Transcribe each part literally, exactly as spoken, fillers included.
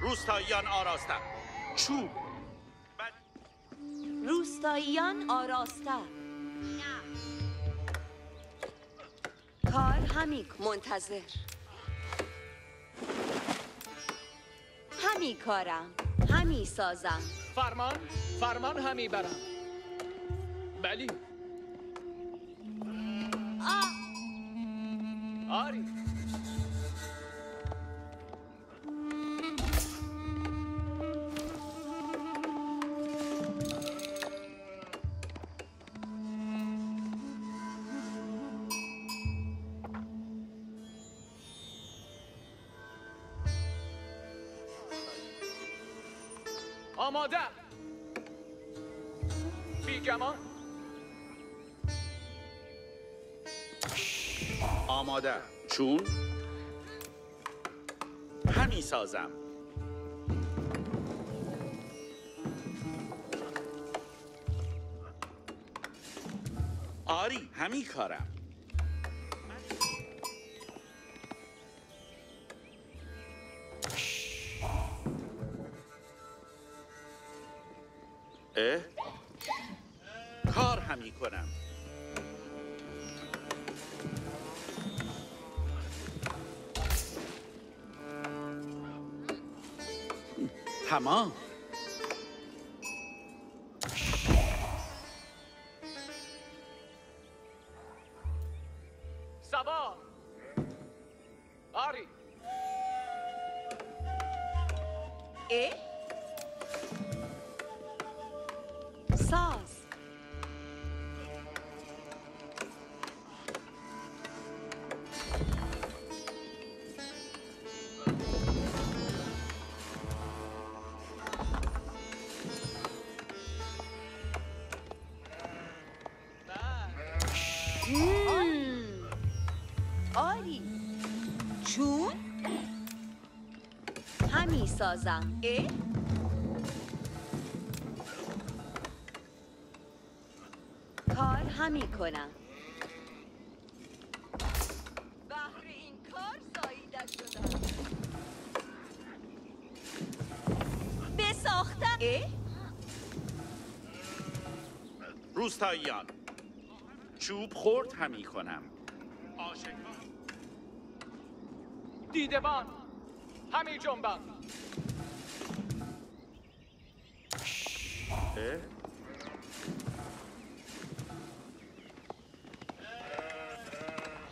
روستاییان آراستند. چوب. روستاییان آراستند. کار همیک منتظر. همی کارم، همی سازم. فرمان، فرمان همی برم. بلی. آ. آری. آماده بیگمان آماده چون همی سازم آری همی کارم کار همی کنم تمام سبا آری اه سازم اه؟ کار همی کنم بهر این کار زاییده شدم بساختم اه؟ روستاییان چوب خورد همی کنم آشکار دیدبان همی جنبان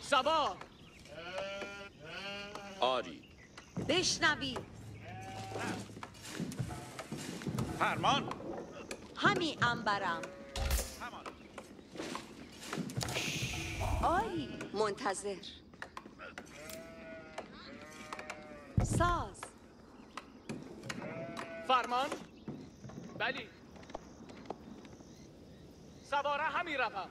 سبا آری بشنوی فرمان همی انبرم آری منتظر ساز فرمان بلی سواره همی روم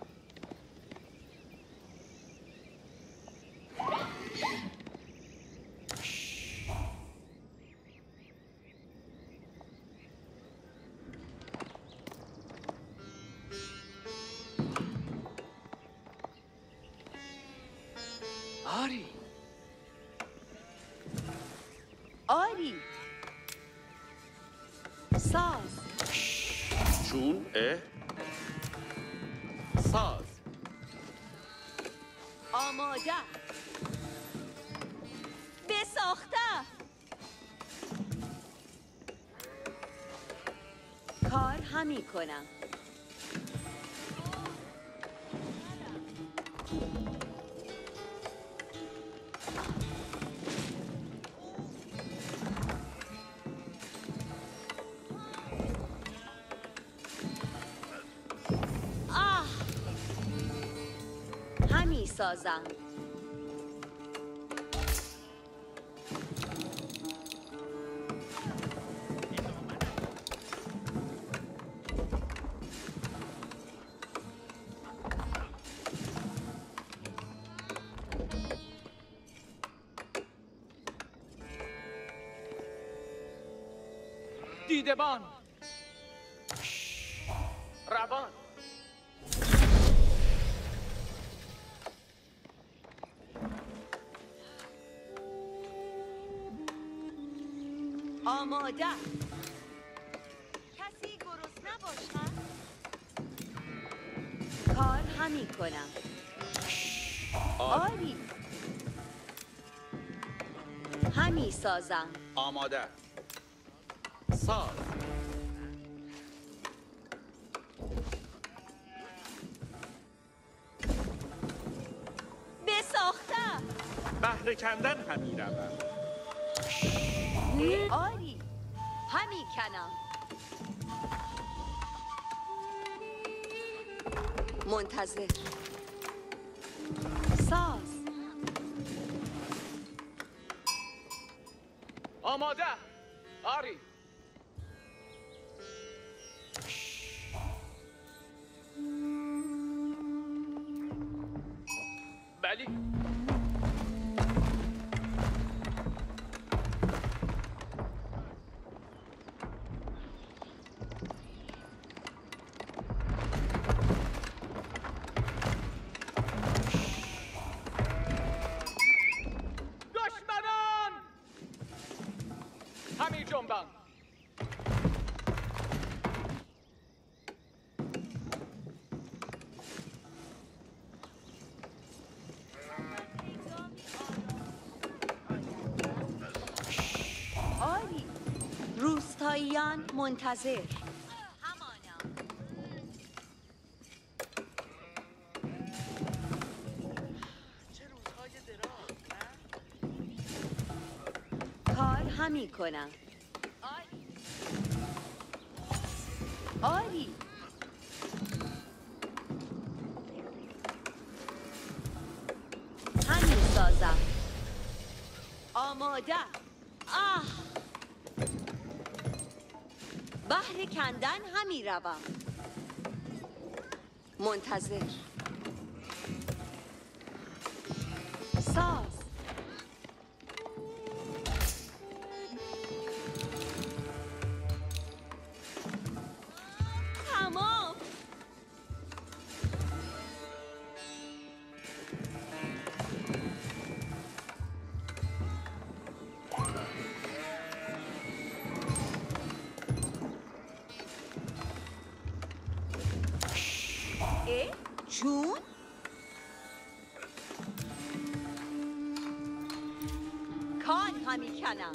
آری آری ساز چون اه ساز آماده بساخته کار همی کنم سازم دیدبان روان آماده. کسی گرست نباشد؟ کار همین کنم. آری. همی سازم. آماده. ساز. بساختم. بهر کندن همی روم. آری. همی کنم. منتظر. ساز. آماده. آری. بلی. منتظر همانم. چه روزهای دراز. کار همی کنم. آری. آری. همی سازم. آماده. آه. بهر کندن همی روم. منتظر. ساز. تمام. چون کان همی کنم.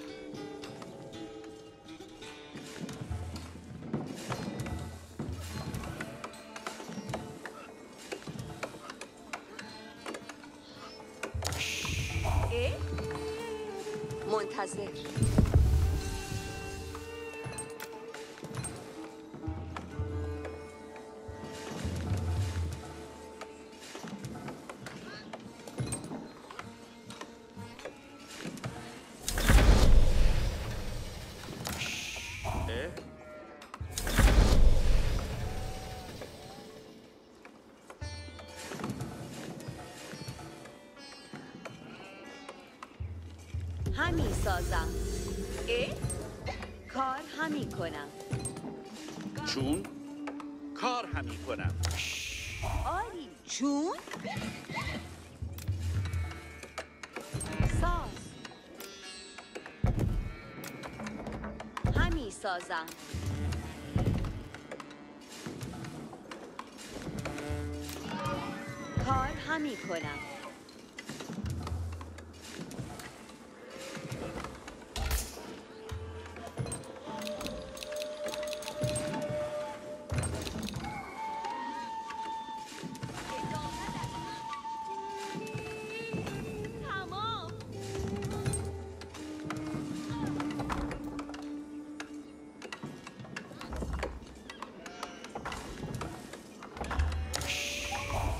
اه؟ منتظر. همی سازم. اه؟ کار همی کنم. چون کار همی کنم. آری. چون ساز. همی سازم. کار همی کنم.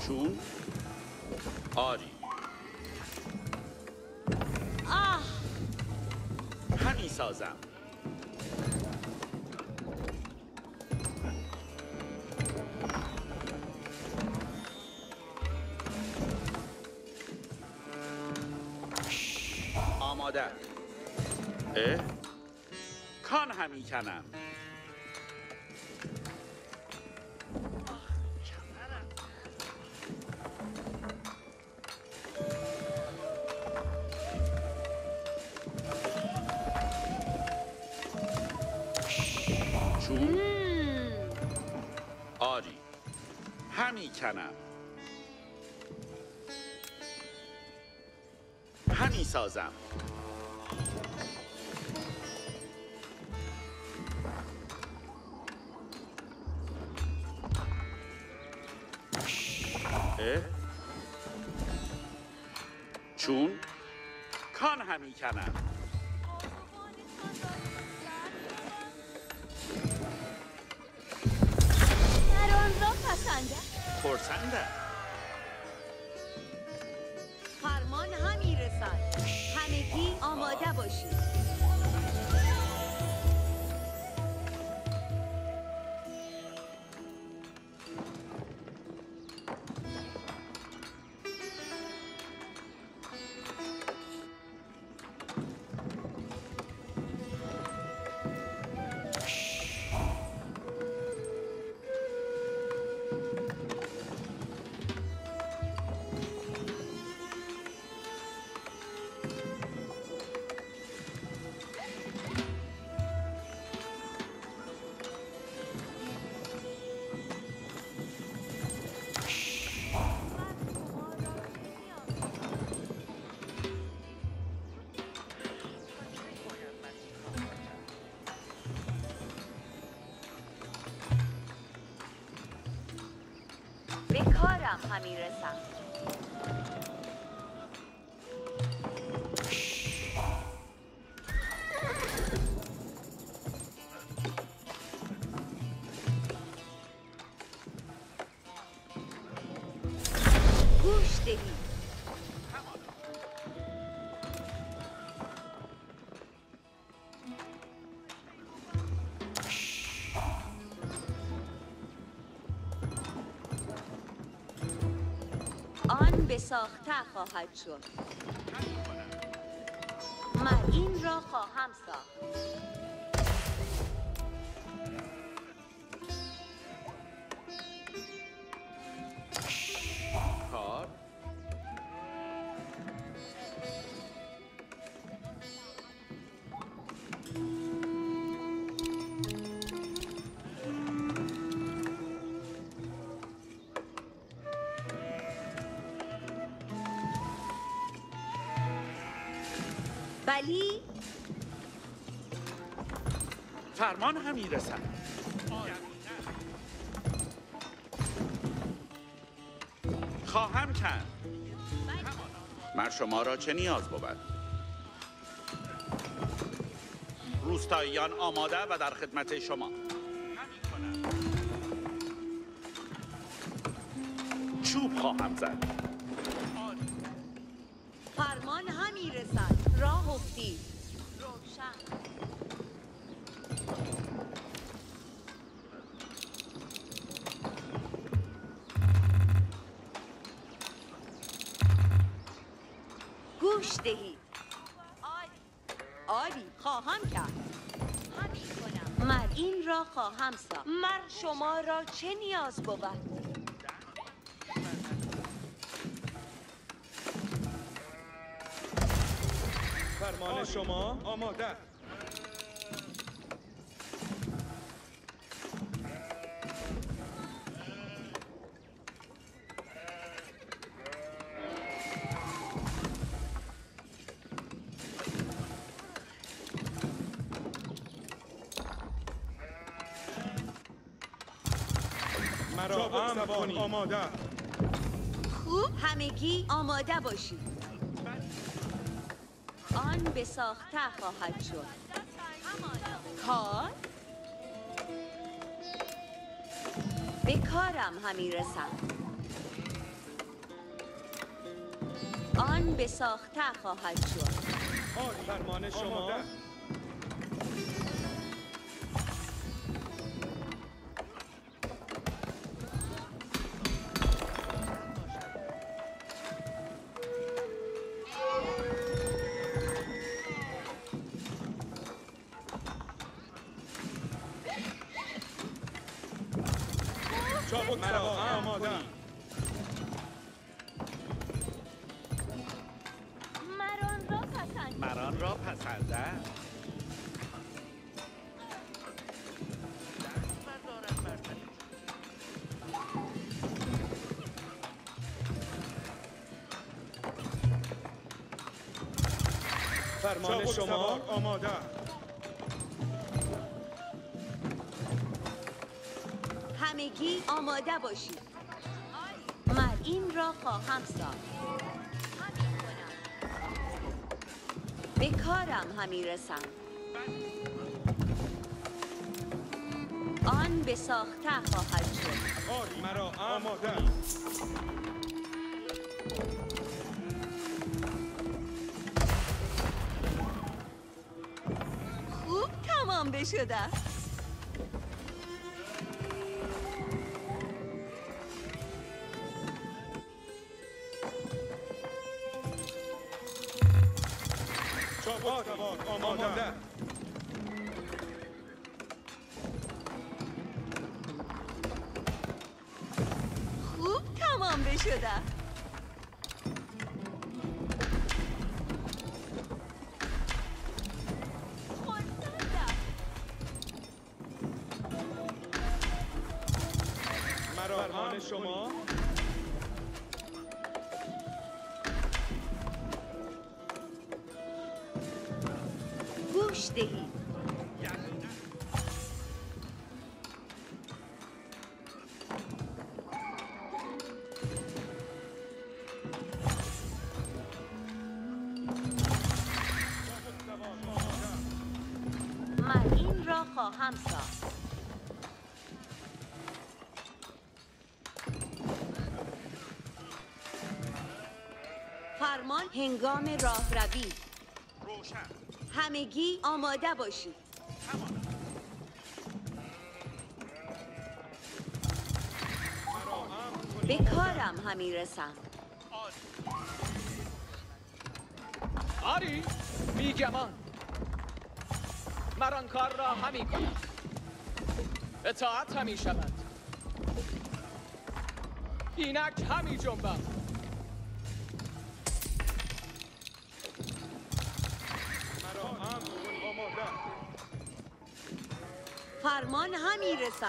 چون آری. آه. همی سازم. آماده. اه؟ کان همی کنم. آری همی کنم همی سازم اه؟ چون کان همی کنم خورسنده فرمان همی رسد همگی آماده باشید. کارم همی رسم گوش دهی به ساخته خواهد شد. من این را خواهم ساخت. کار بلی فرمان همی رسد خواهم کرد. من شما را چه نیاز بود؟ روستاییان آماده و در خدمت شما. چوب خواهم زد. فرمان همی رسد راه افتید روشن گوش دهید. آری خواهم کرد همی کنم. من این را خواهم ساخت. من شما را چه نیاز بود؟ فرمان شما آماده. مرا امر کنید. آماده. خوب همگی آماده باشید. آن به ساخته خواهد شد. کار به کارم همی رسم. آن به ساخته خواهد شد. فرمان شما فرمان شما آماده. همگی آماده باشید. من این را خواهم ساخت. به کارم همی رسم. آن به ساخته خواهد شد. آری مرا آماده. خوب تمام بشده. چابک سوار آماده. خوب تمام بشده. فرمان شما گوش دهید. من این را خواهم ساخت. فرمان هنگام راهروی. همگی آماده باشید. به کارم همی رسم. آری بیگمان مران کار را همی کنم. اطاعت همی شود. اینک همی جنبم. فرمان همی رسد.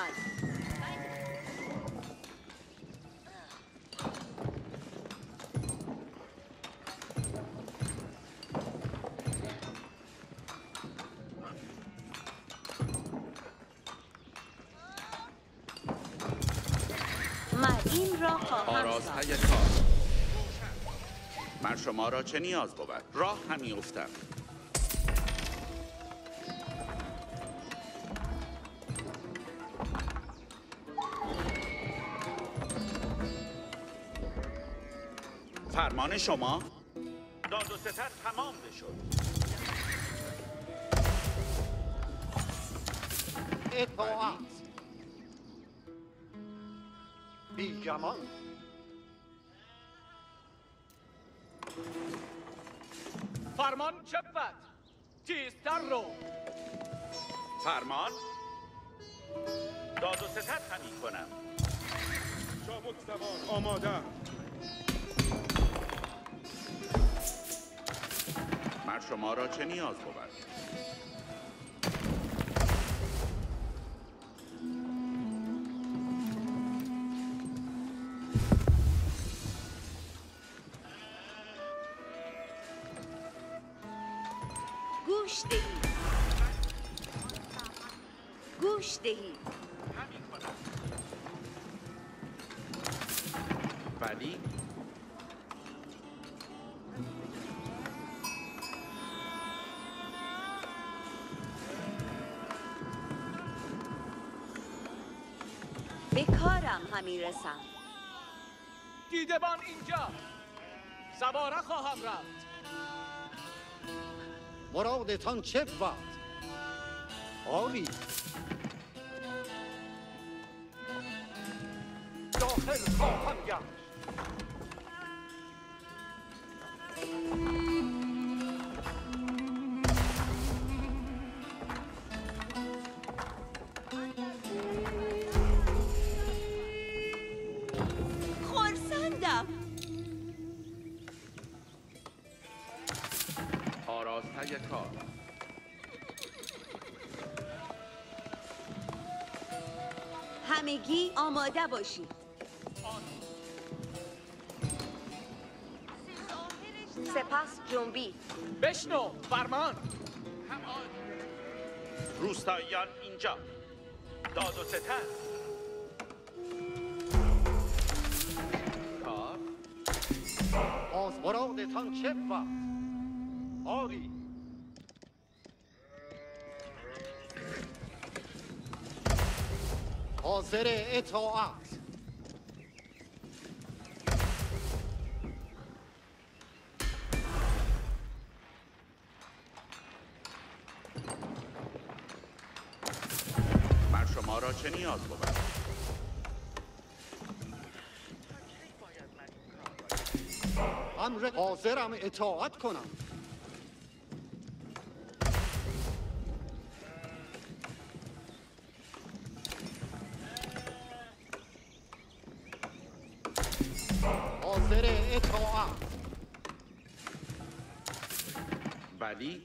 من این را خواهم آرازهای کار. من شما را چه نیاز بود؟ راه همی افتم. فرمان شما داد و ستد تمام بشد. اطاعت بیگمان فرمان چه بود؟ تیزتر رو. فرمان داد و ستد همی کنم. چابک سوار آماده. من شما را چه نیاز بود؟ گوش دهید. گوش دهید. ولی به کارم همی رسم. دیدبان اینجا. سواره خواهم رفت. مرادتان چه بود؟ آری داخل خواهم گشت. آراسته کار. همگی آماده باشید. آن. سپس جنبید. بشنو فرمان. روستاییان اینجا. داد و ستد. کار. از مرادتان چه بود؟ آری. حاضر اطاعت. بر شما را چه نیاز بود؟ امر حاضرم اطاعت کنم. ولی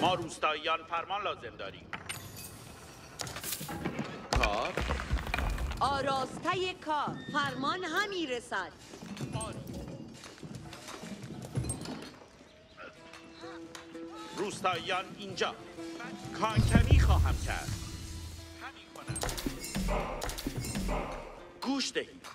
ما روستاییان فرمان لازم داریم. کار آراسته کار فرمان همی رسد. روستاییان اینجا کانکنی خواهم کرد. همین کنم. گوش دهید.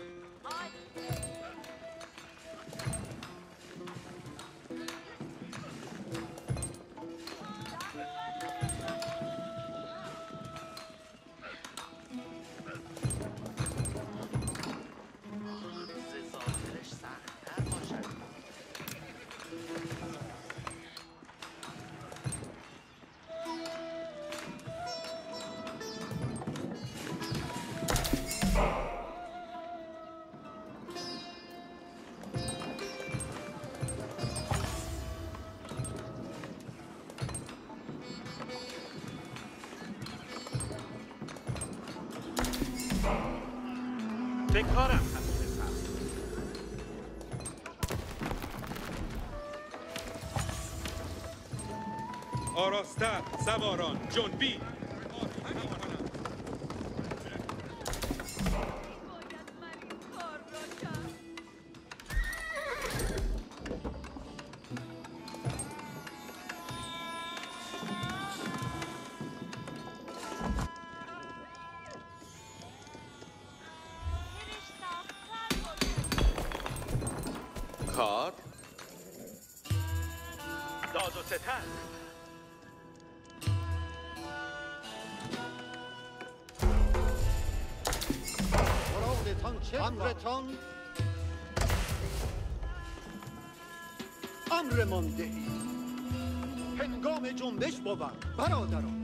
آراسته سواران جنبی. کار داد و ستد. امرتان امر مانده هنگام جنبش بود برادران.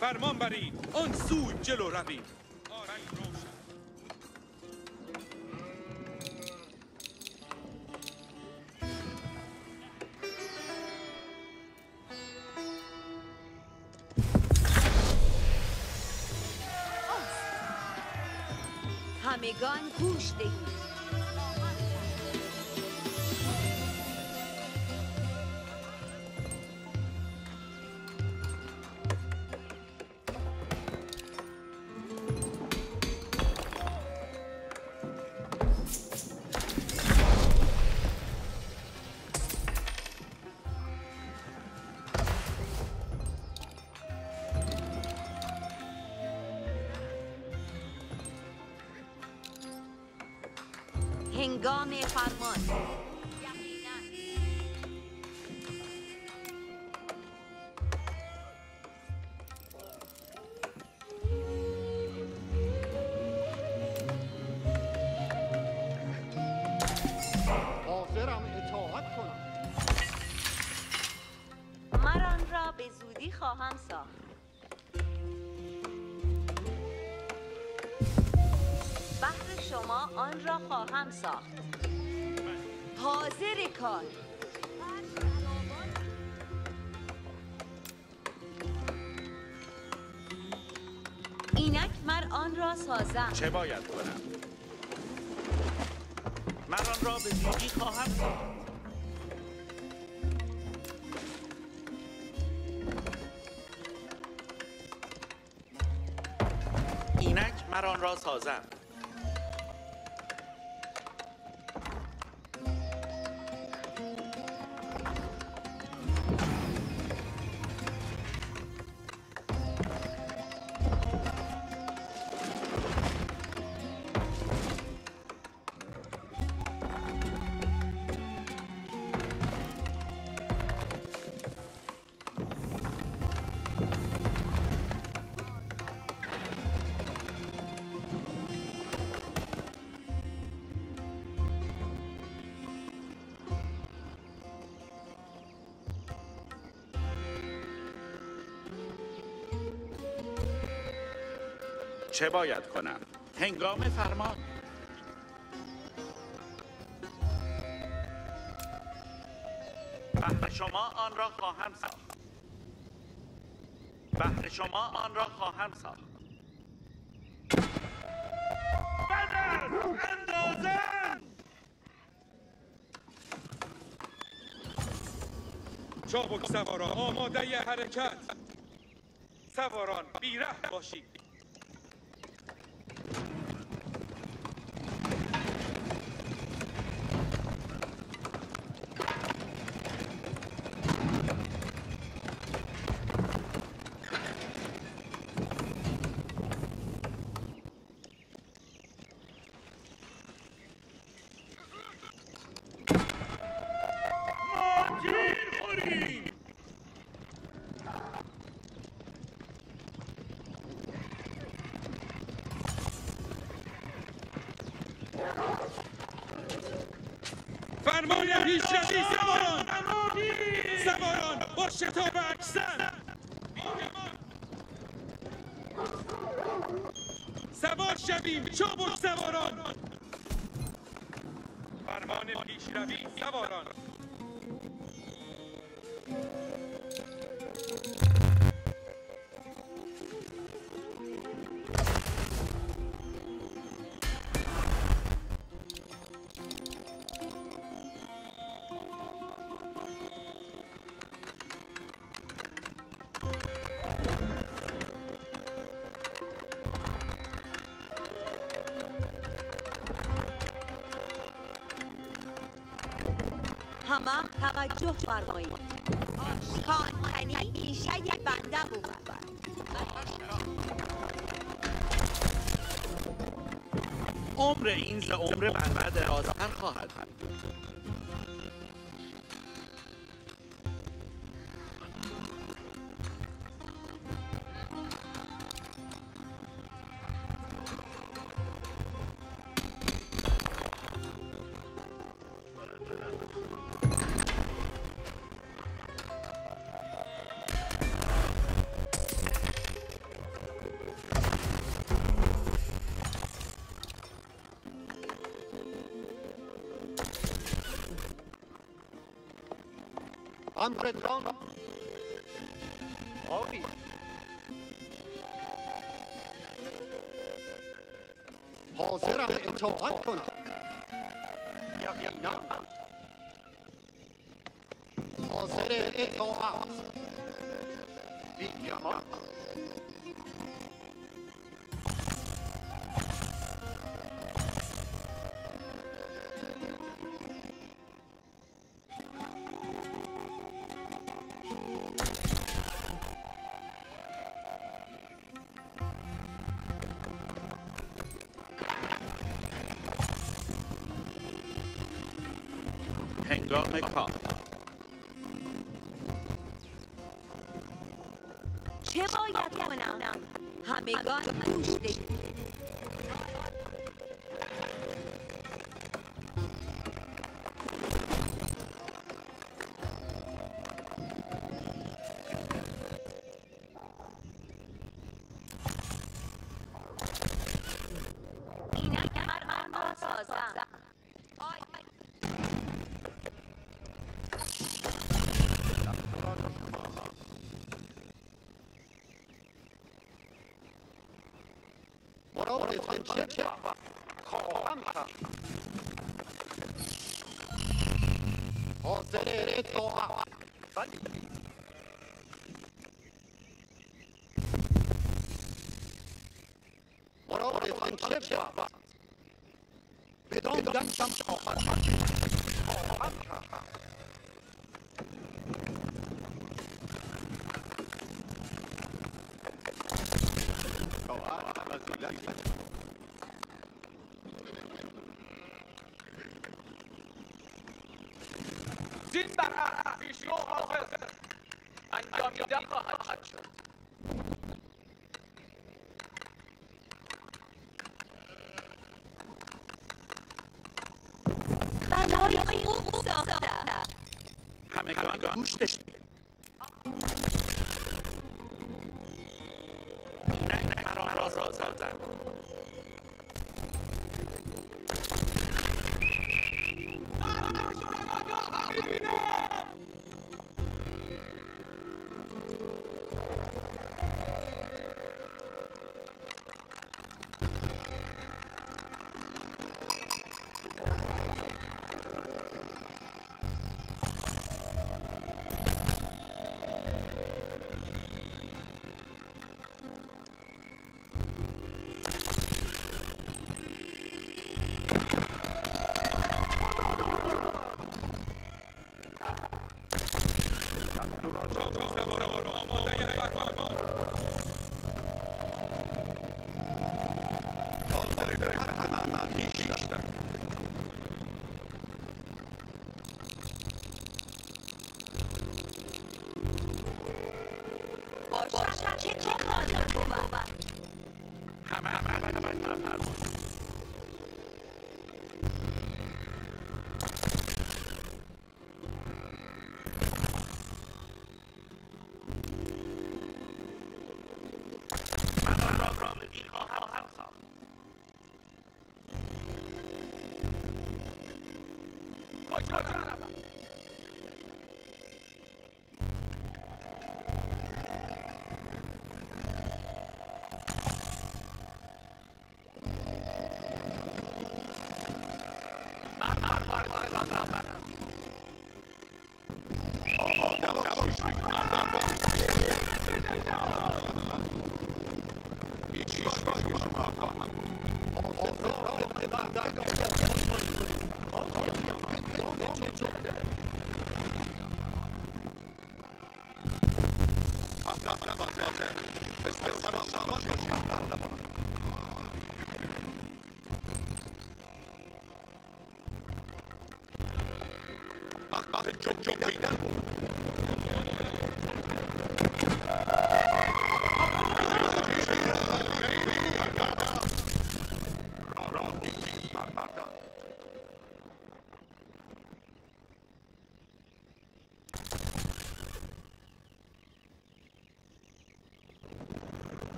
فرمان برید آن سوی جلو روید. همگان گوش دهید. هنگام فرمان حاضرم اطاعت کنم. من آن را به زودی خواهم ساخت. شما آن را خواهم ساخت. حاضر کار. اینک من آن را سازم. چه باید کنم؟ من آن را به زودی خواهم ساخت. اینک من آن را سازم. چه باید کنم؟ هنگام فرمان بهر شما آن را خواهم ساخت. بهر شما آن را خواهم ساخت. بدر اندازن چابک سواران آماده حرکت. سواران بی‌رحم باشید. فرمان پیش روی سواران! سواران با شتاب اکسن! سوار شویم چابک سواران! فرمان پیش روی سواران! همه توجه فرمایید. آشکان تنی پیشه بنده بود. عمر این ز عمر بنده درازتر خواهد بود. Andredron. Ovi. حاضرم اطاعت کنم. یقینا حاضر اطاعت، بی‌گمان. هنگام کار چه باید کنم؟ همگان گوش بدید. زید بر عرق پیشنو حاضر انجامیدن خواهد شد. بنای خوب ساخته همگان گوش داشته.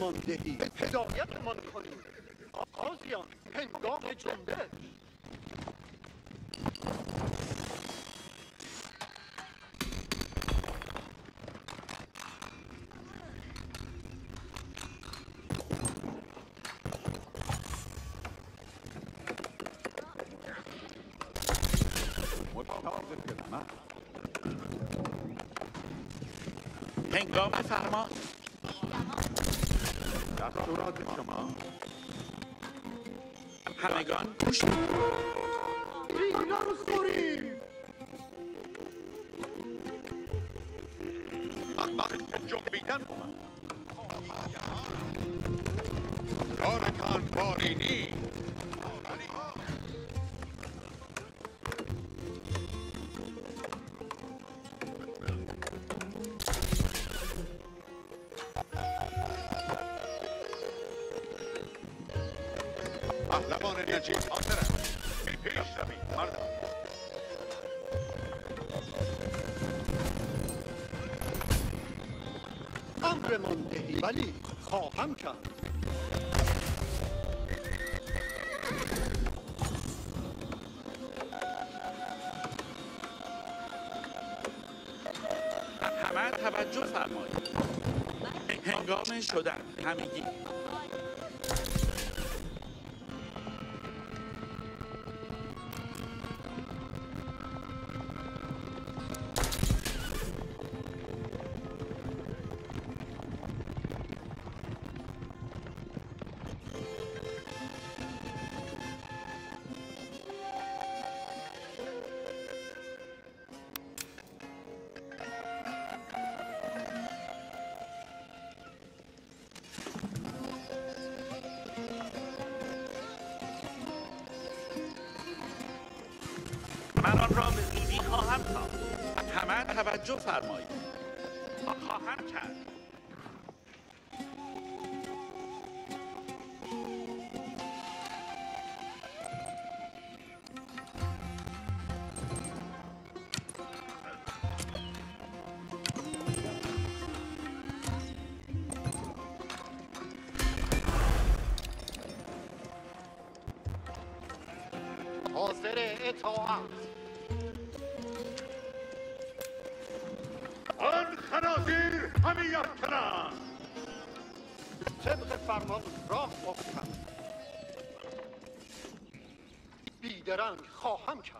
ماندهی به هدایت من کنید آغازیان هنگام جنبه هنگام فرمان دستورات شما همگان گوش بیگنارو سپریم وقت جنبیدن اومد کارتان بارینی ولی خواهم کرد همه توجه فرمایید هنگام شدن همگی توجه فرمایید خواهم کرد حاضر اطاعت طبق فرمان راه افتم بیدرنگ خواهم کرد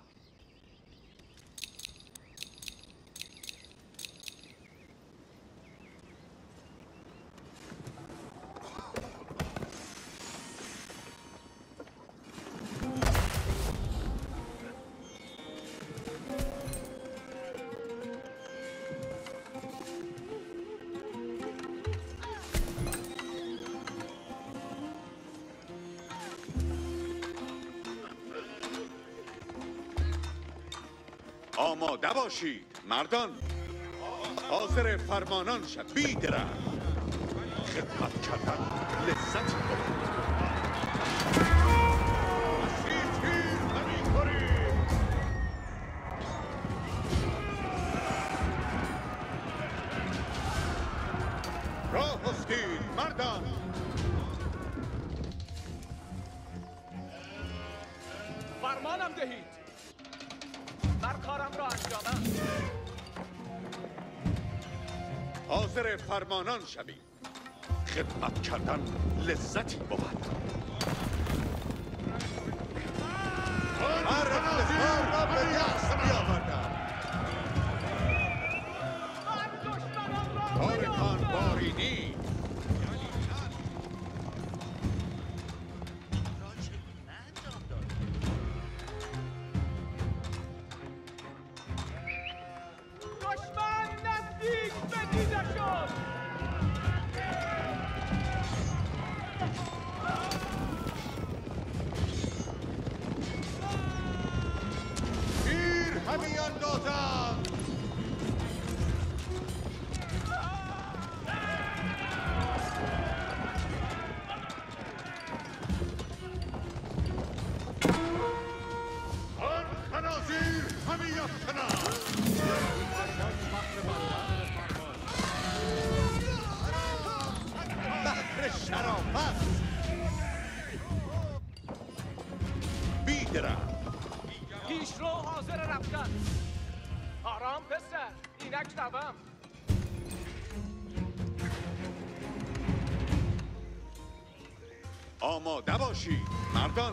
آماده باشید مردان حاضر فرمانان شد بیدرم حاضر فرمانان شوید. خدمت کردن لذتی بود. هر افتخار را به دست بیاوردم. کارتان باری نیست. آماده باشید مردان،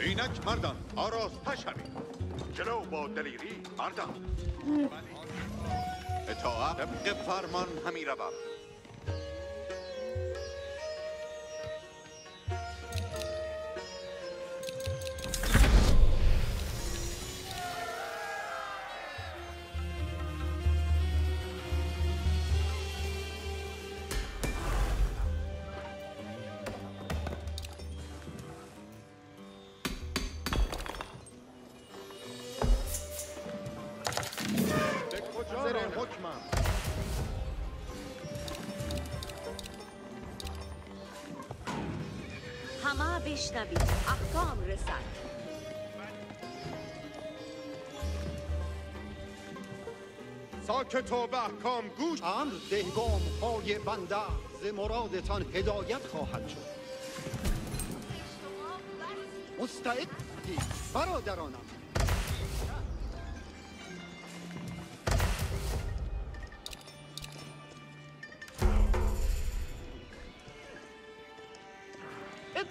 اینک مردان آراسته شوید. جلو با دلیری مردان. اطاعت طبق فرمان همی روم. بشنوید احکام رسد. ساکت و به احکام گوش. امر دهگام های بنده ز مرادتان هدایت خواهد شد. مستعدی برادرانم.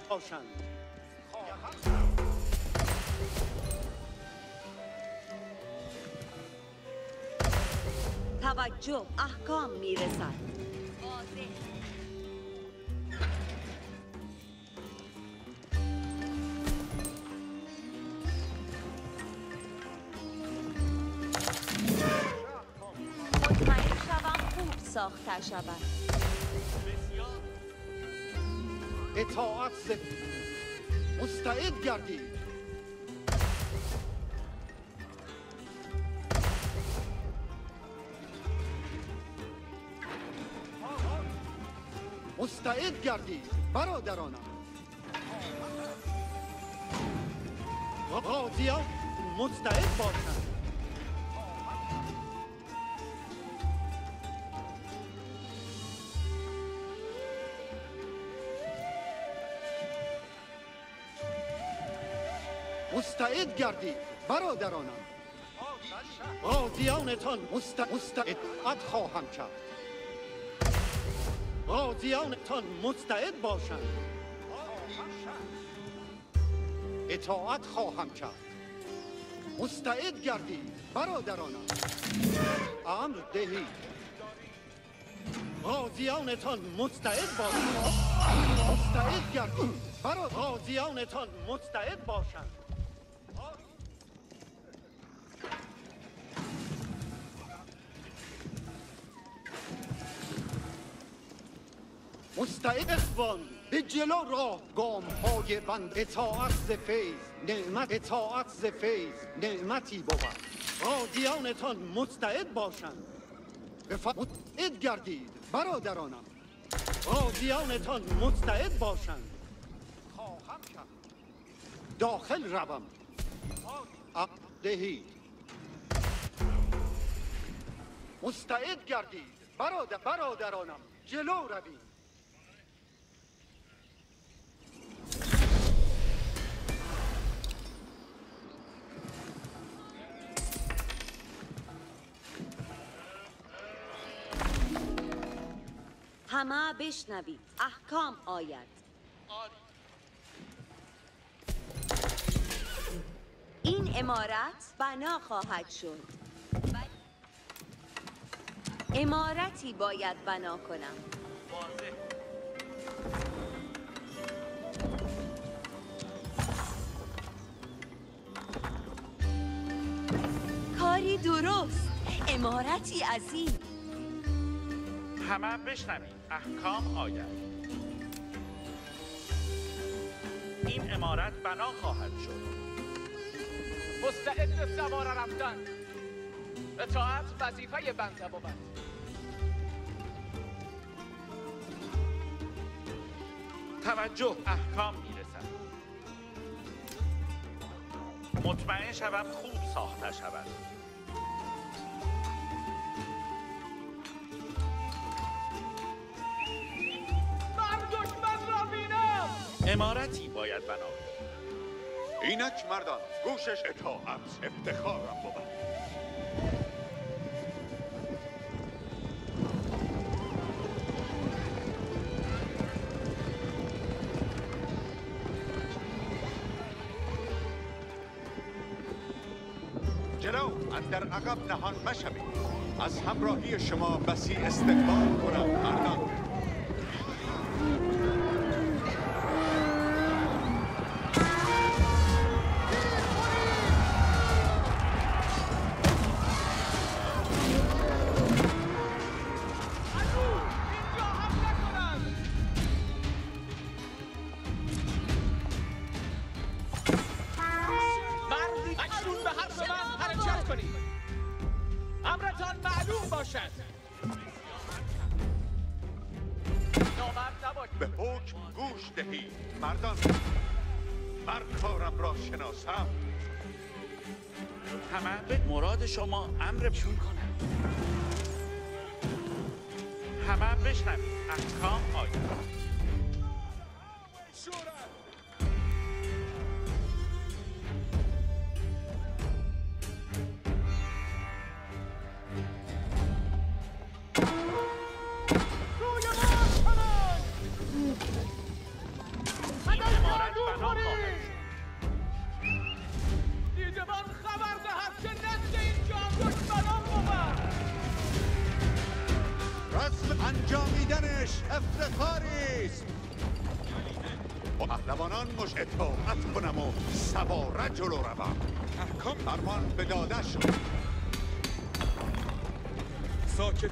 باشند. توجه احکام میرسد. مطمئن شوم خوب ساخته شود. اطاعت سفر مستعد گردید. مستعد گردید برادرانم. قاضیان مستعد باشند. مستعد گردید برادرانم. قاضیانتان مستعد خواهم کرد. قاضیانتان مستعد باشند. اطاعت خواهم کرد. مستعد گردید برادرانم. امر دهید. قاضیانتان مستعد باشند. مستعد گردید برادرانم. قاضیانتان مستعد باشند. مستعد اخوان به جلو راه گام های بند. اطاعت ز فیض نعمت اطاعت ز فیض نعمتی بود. قاضیانتان مستعد باشند. به فقط ادگردید برادرانم. بادیانتان مستعد باشند. خواهم شد. داخل روم. عقدهید. مستعد گردید. برادر برادرانم جلو روید. همه بشنوید، احکام آید. آلی. این عمارت بنا خواهد شد. عمارتی باید بنا کنم. واضح. کاری درست، عمارتی عظیم. همه بشنوید، احکام آید. این عمارت بنا خواهد شد. مستعد به سواره رفتن. اطاعت وظیفه بنده بود. توجه احکام میرسد. مطمئن شوم خوب ساخته شود. عمارتی باید بنا کنم. اینک مردان، گوشش اطاعت افتخارم بود. جلو اندر عقب نهان مشوید. از همراهی شما بسی استقبال کنم مردان. شما امر بشون کنم. همه بشنوید، احکام آید.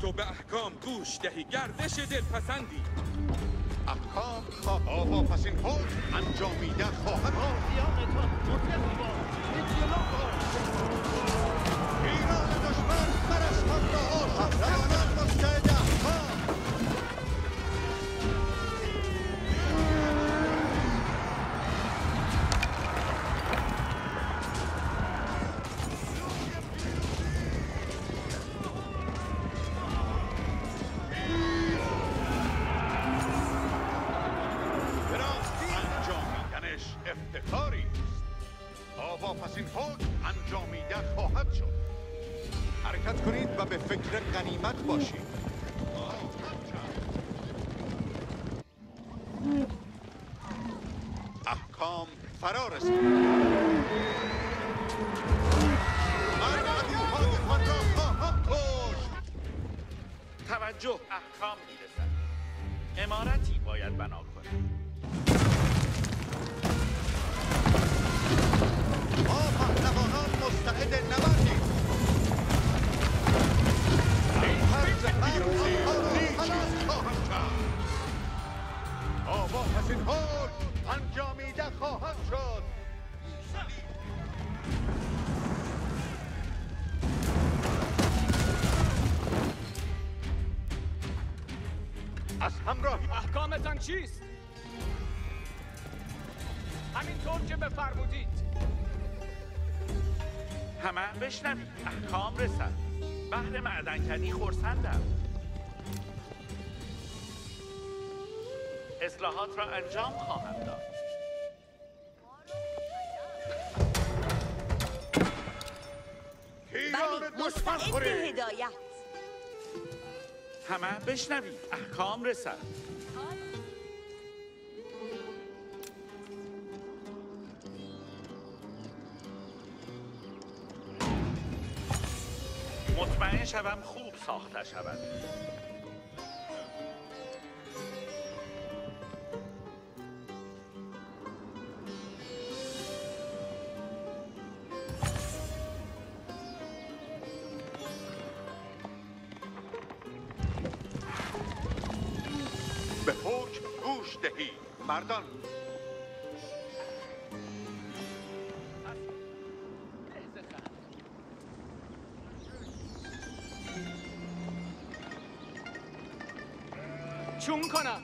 تو به احکام گوش دهی، گردش دلپسندی. احکام خواه آقا، پس این حکم انجامیده خواهد. آقیانتان مطلقی باید اطلاع باید. ایران دشمن برشتان را آشد روانم مستعد احکام. من چیست؟ همینطور که بفرمودید همه بشنوید احکام رسد. بهر معدنکنی خرسندم، اصلاحات را انجام خواهم داد. بلی، مستعد هدایت. همه بشنوید احکام رسد. مطمئن شوم خوب ساخته شود. به حکم گوش دهید مردان. چون کنم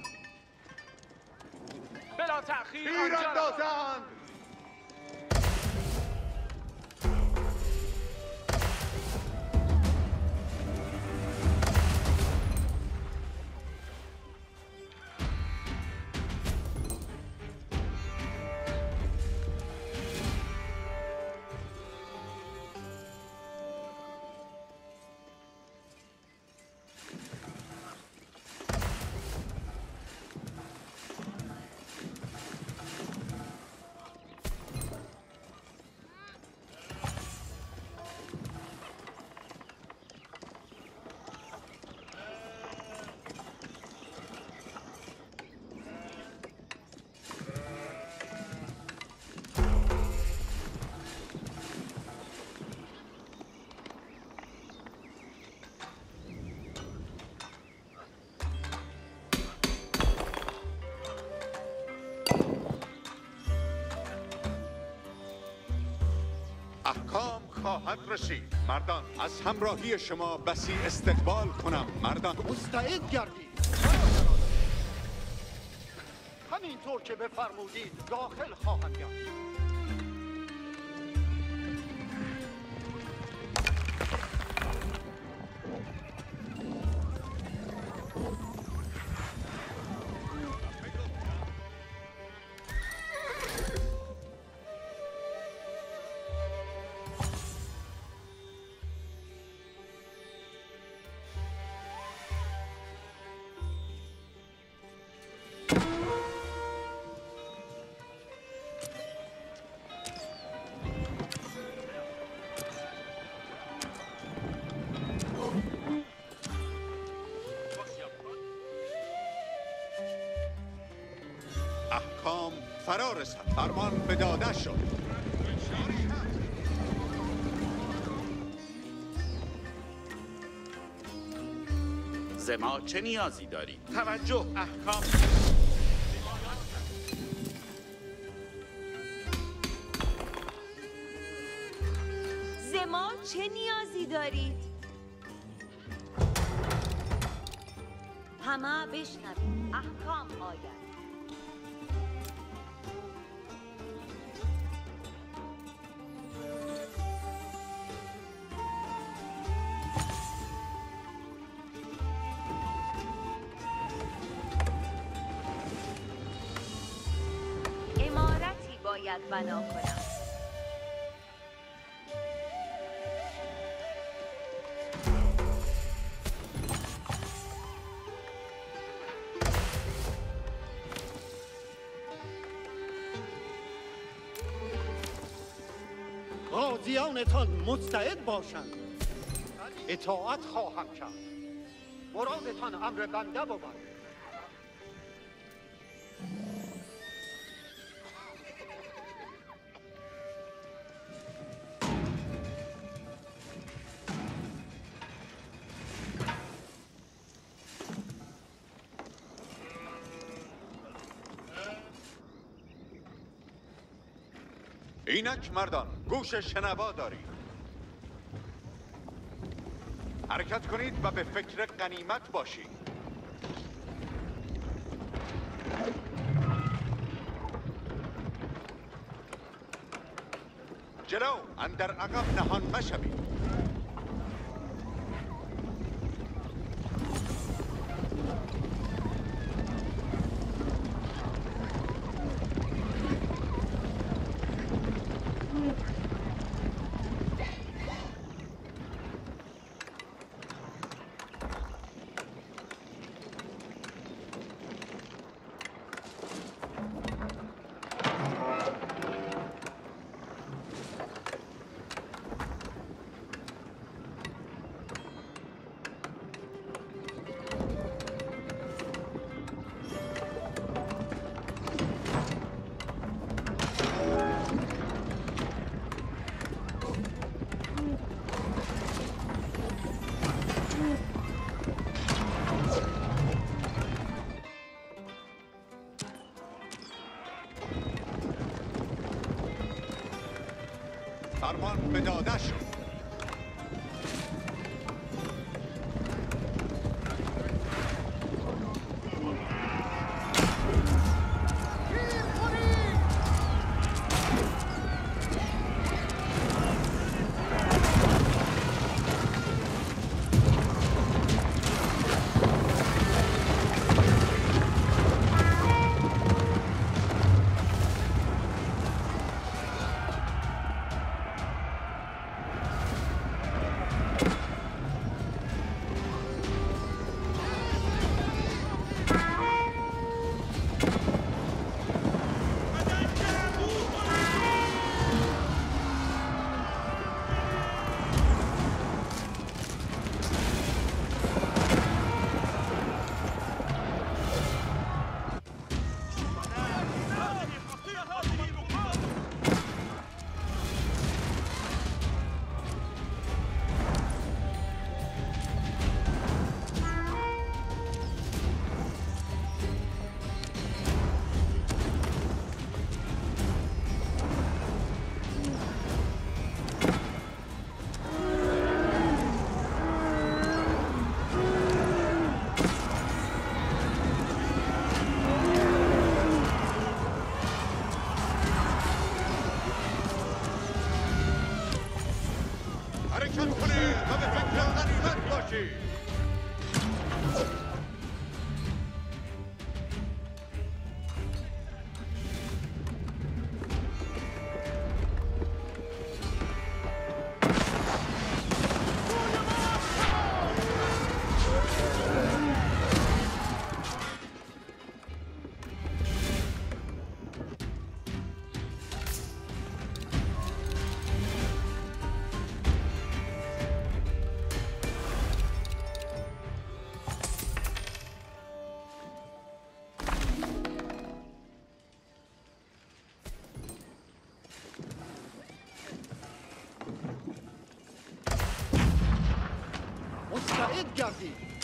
بلا تأخیر آنجا. احکام خواهد رسید مردان. از همراهی شما بسی استقبال کنم مردان. مستعد گردید. همینطور که بفرمودید داخل خواهم گردید. احکام فرا رسد. فرمان به داده شد. ز ما چه نیازی دارید؟ توجه احکام. ز ما چه نیازی دارید؟ همه بشنوید احکام آید. بنا کنم. قاضیانتان مستعد باشند. اطاعت خواهم کرد. مرادتان امر بنده بود. اینک مردان گوش شنوا دارید. حرکت کنید و به فکر غنیمت باشید. جلو اندر عقب نهان مشوید. فرمان به داده شد.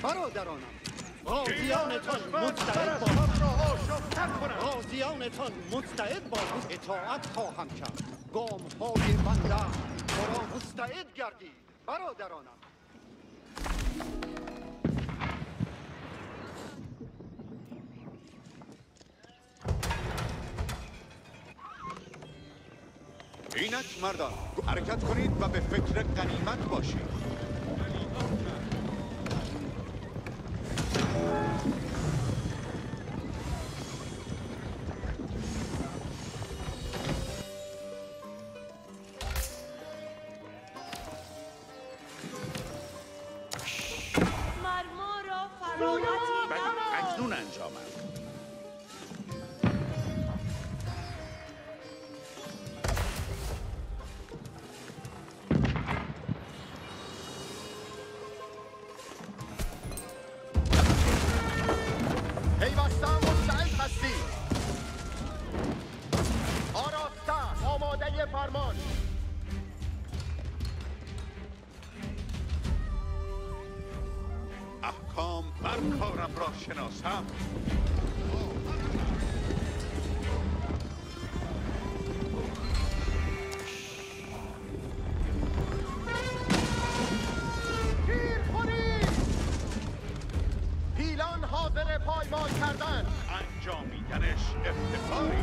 برادرانم غازیانتان مستعد باشید غازیانتان مستعد باشید اطاعت خواهم کرد گام های بنده مرا مستعد گردید برادرانم اینک مردان حرکت کنید و به فکر غنیمت باشید شناسم گیر کنید پیلان حاضر پایمال کردن انجامیدنش افتخاری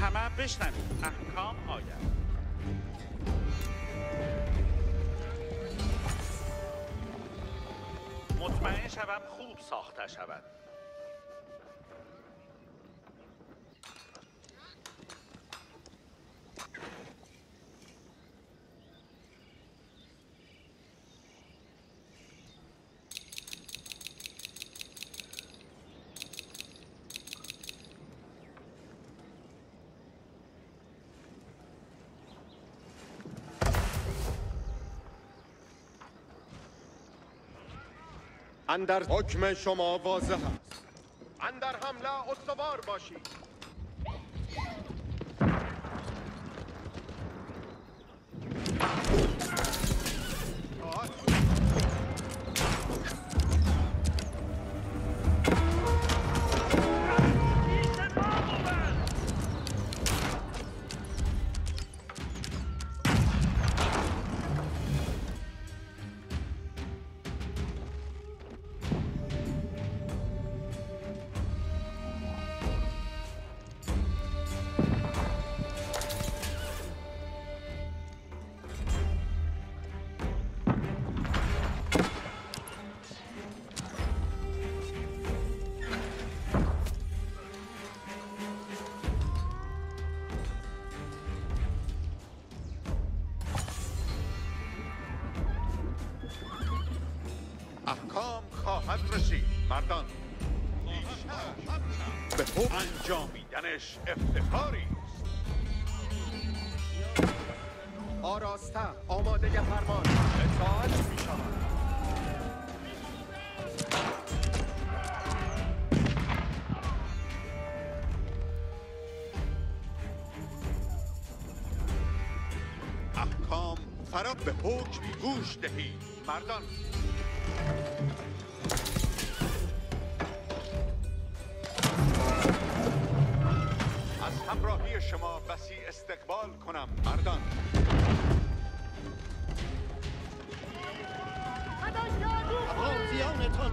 همه بشنوید احکام آید. مطمئن شوم خوب ساخته شود. اندر حکم شما واضح است. اندر حمله استوار باشید. احکام خواهد رسید مردان. به خوب انجامیدنش افتخاری است. آراسته آماده فرمان اطاعت می شود. احکام فرا به حکم گوش دهید مردان. از همراهی شما وسیع استقبال کنم مردان. حاضرانتان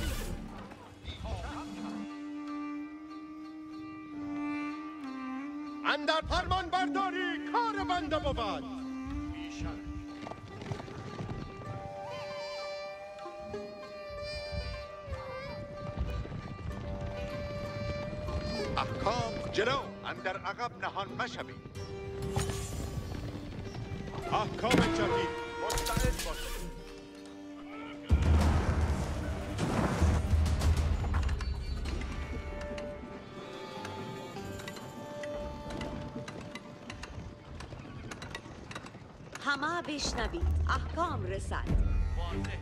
اندر فرمان برداری کار بنده بود. احکام جلو اندر عقب نهان مشوید. احکام جدید مستعد باشید. همه بشنوید احکام رسد. واضح.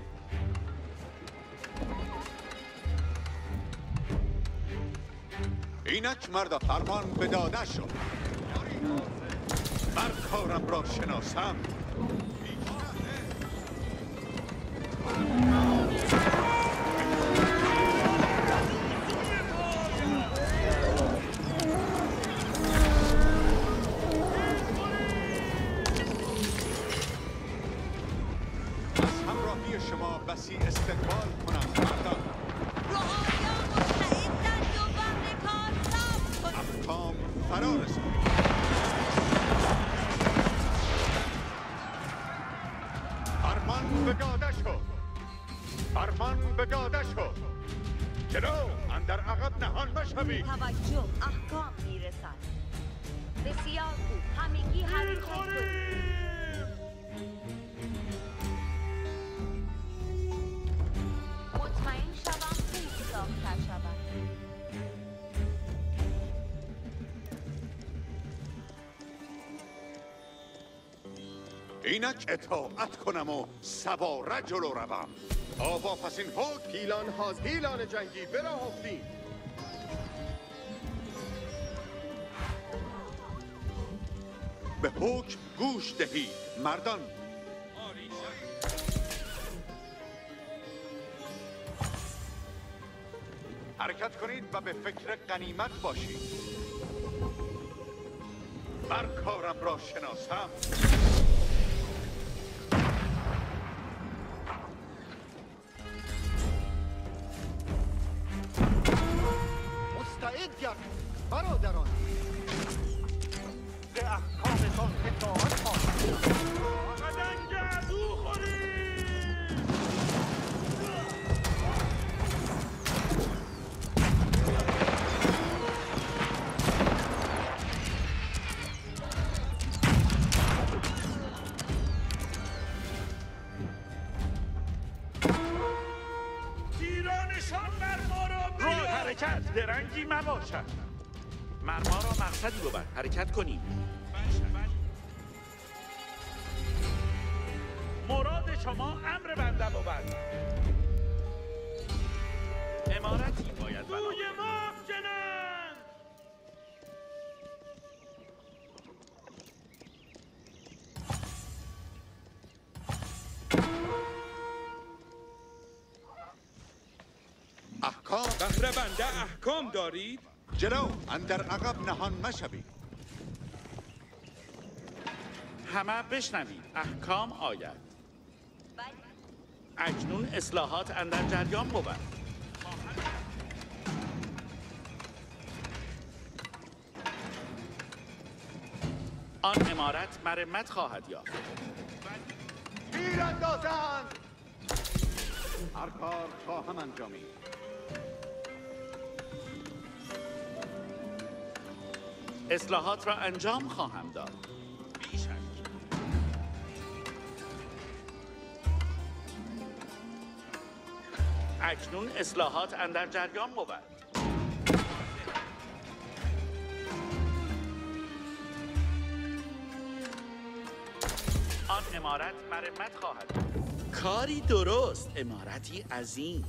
اینک مرد فرمان به داده شد. من کارم را شناسم. توجه احکام میرسد. بسیار خوب. همگی حرکت کنید. مطمئن شوم خوب ساخته شود. اینک اطاعت کنم و سواره جلو روم. آوا پس این فوق پیلان هاز پیلان جنگی برا هفتی. به حکم گوش دهید مردان. حرکت کنید و به فکر غنیمت باشید. بر کارم را شناسم. مستعد گرد برادران. به احکامتان اطاعت کنید. درنگی مباشد. مرما را مقصدی بود. حرکت کنید. مراد شما امر بنده بود. امارتی باید بنا بود. سوی ما افکنند. احکام بهره بنده احکام دارید؟ جلو اندر عقب نهان مشوید. همه بشنوید احکام آید. اکنون اصلاحات اندر جریان بود. آن عمارت مرمت خواهد یافت. تیر اندازند. هر کار خواهم انجامید. اصلاحات را انجام خواهم داد. بیشک. اکنون اصلاحات اندر جریان بود. آن عمارت مرمت خواهد بود. کاری درست. عمارتی عظیم.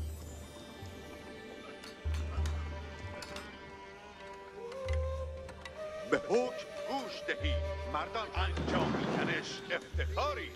به حکم گوش دهید مردان. انجامی کنش افتخاری.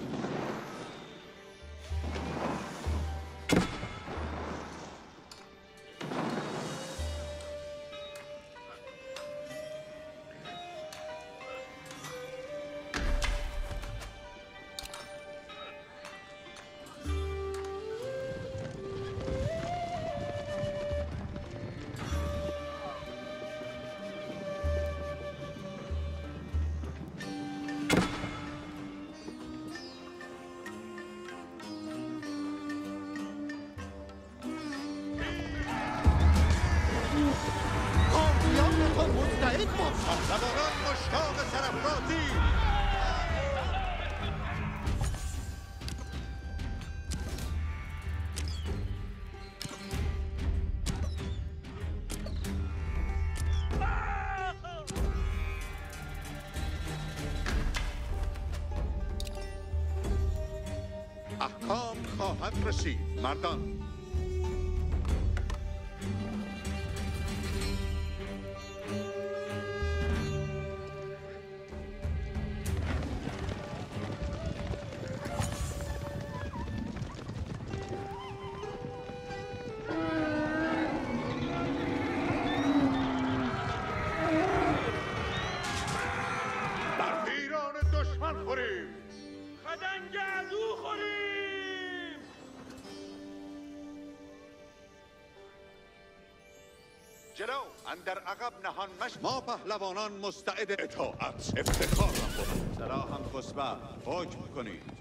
احکام خواهد رسید مردان. اندر عقب نهان مش. ما پهلوانان مستعد اطاعت افتخار بود. سلاحم خسبه حکم کنید.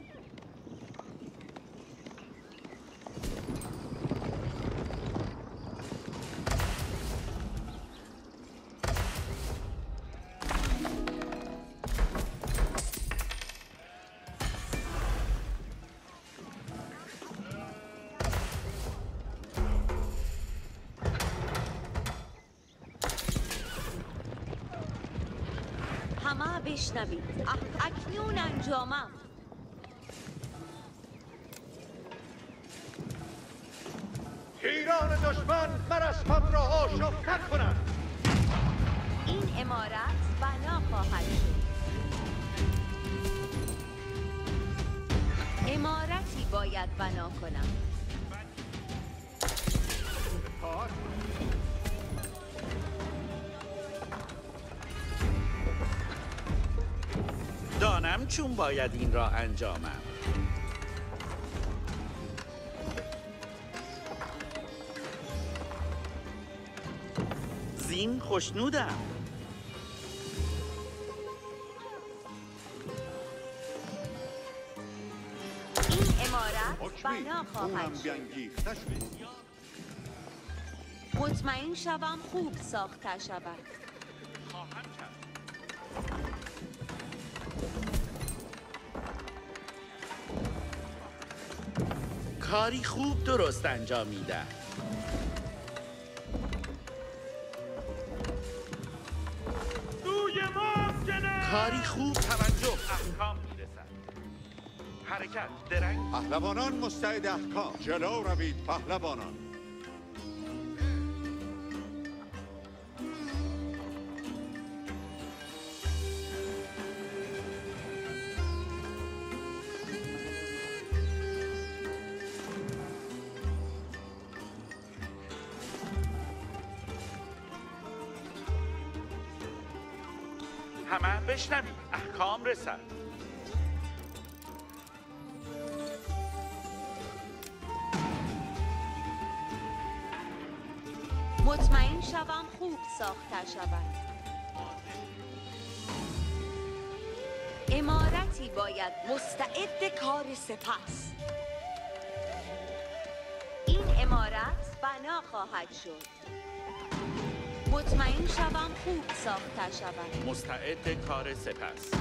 همه بشنوید. اکنون انجامم. پیران دشمن من از خود را آشفت نکنم. این عمارت بنا خواهد شد. عمارتی باید بنا کنم. دانم چون باید این را انجامم. زین خوشنودم. این عمارت بنا خواهد شد. مطمئن شوم خوب ساخته شود. کاری خوب درست انجام میده. کاری خوب توجه احکام میرسد. حرکت درنگ. پهلوانان مستعد احکام. جلو روید پهلوانان. همه بشنوید احکام رسد. مطمئن شوم خوب ساخته شود. عمارتی باید مستعد کار سپس. این عمارت بنا خواهد شد. مطمئن شوم خوب ساخته شود. مستعد کار سپس.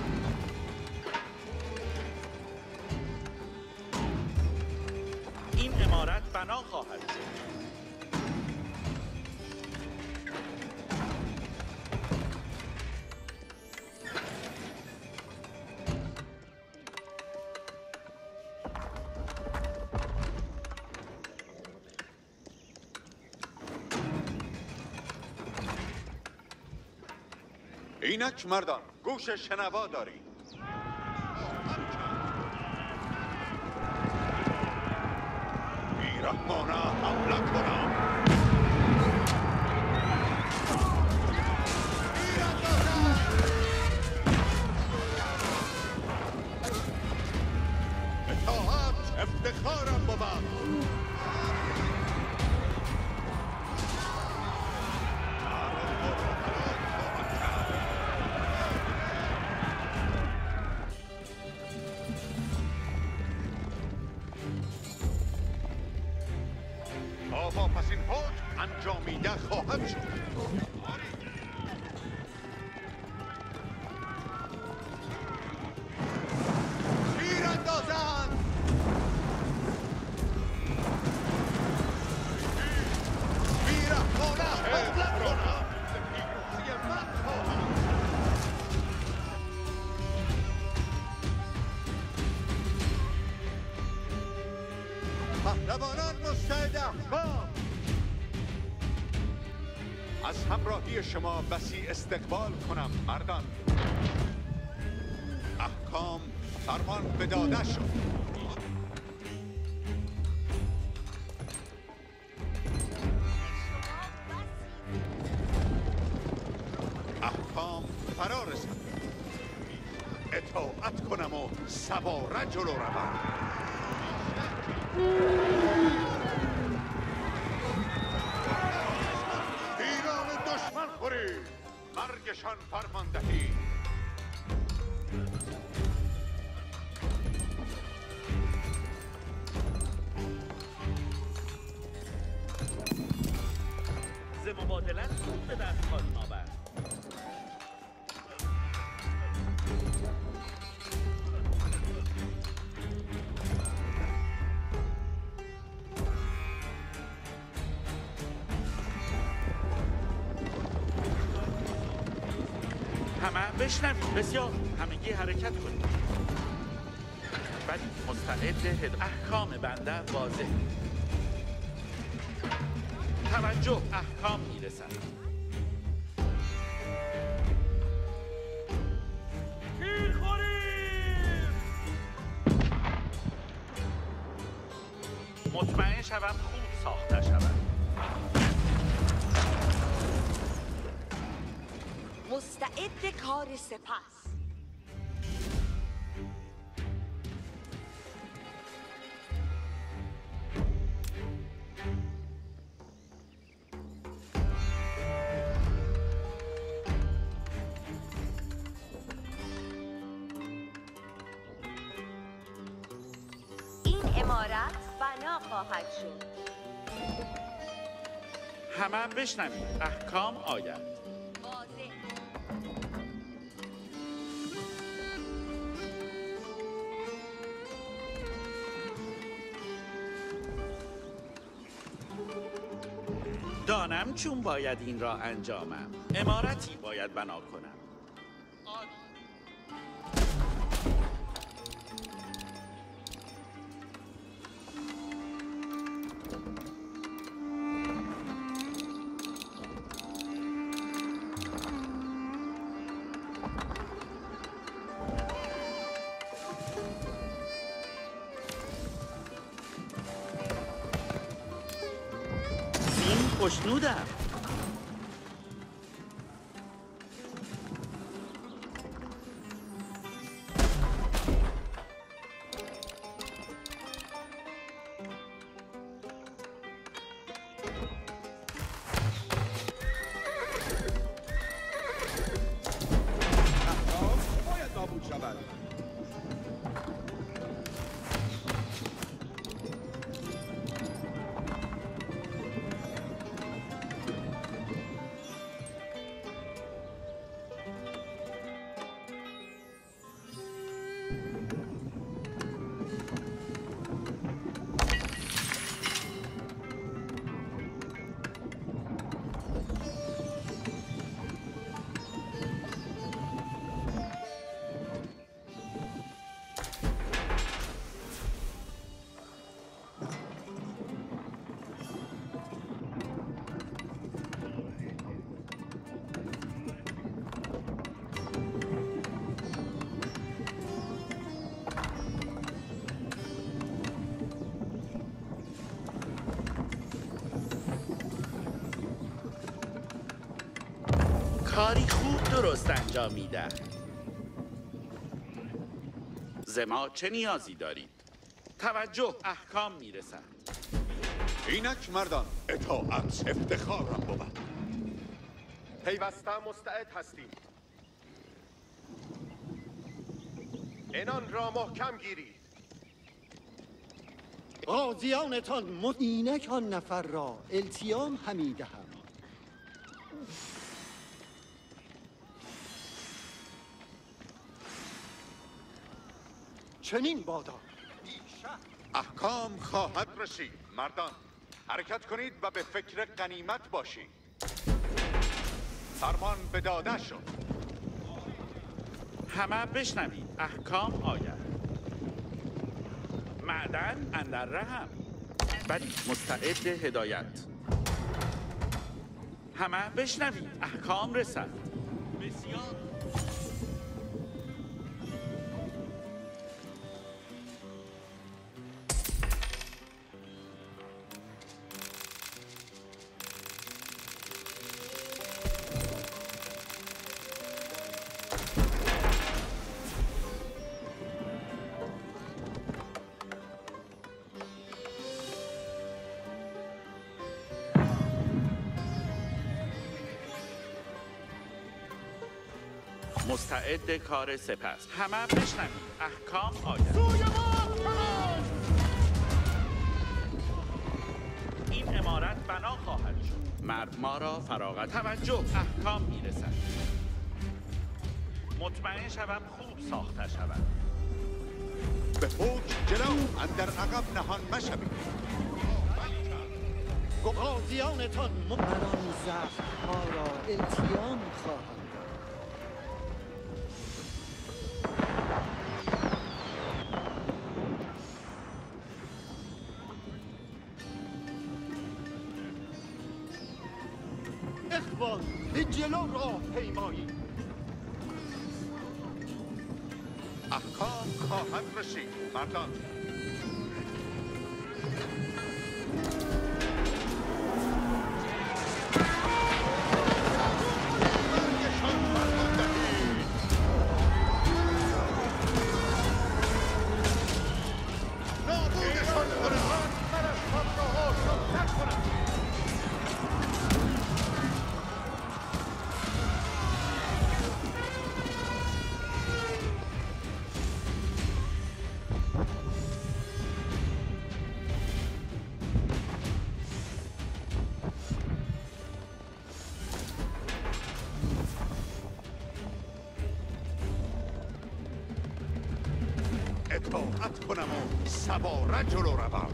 این عمارت بنا خواهد شد. اینک مردان گوش شنوا دارید. بیرحمانه حمله کنم. اطاعت افتخارم بود. پهلوانان مستعد احکام. از همراهی شما وسیع استقبال کنم مردان. احکام فرمان به داده شد. احکام فرا رسید. اطاعت کنم و سواره جلو روم. پیران دشمن خوری مرگشان فرماندهی. ز مبادلت سود به دست خواهیم آورد. بشنوید بسیار. همگی حرکت کنید. ولی مستعد احکام بنده واضح. توجه احکام میرسد. تیر خوریم! مطمئن شوم خوب ساخته شود. مستعد کار سپس. امارت بنا خواهد شد. همه بشنوید احکام آید. واضح. دانم چون باید این را انجامم. امارتی باید بنا کنم. خوشنودم. کاری خوب درست انجام میده. ز ما چه نیازی دارید؟ توجه احکام میرسد. اینک مردان، اطاعت افتخارم بود. پیوسته مستعد هستیم. اینان را محکم گیرید. قاضیانتان مد... اینک آن نفر را التیام همیده هم. چنین بادا احکام خواهد رسید. مردان حرکت کنید و به فکر غنیمت باشید. فرمان به داده شد. همه بشنوید احکام آید. معدن اندر رحم، ولی مستعد هدایت. همه بشنوید احکام رسد. بسیار مستعد کار سپس. همه بشنوید احکام آید. سوی ما پران! این عمارت بنا خواهد شد. مرد ما را فراغت. توجه احکام میرسد. مطمئن شوم خوب ساخته شود. به حکم جلو اندر عقب نهان مشوید. قاضیانتان مبران زخم‌ها را التیام خواهد. سال به جلو راه پیمایی. احکام خواهد رسید مردان. اطاعت کنم و سواره جلو روم.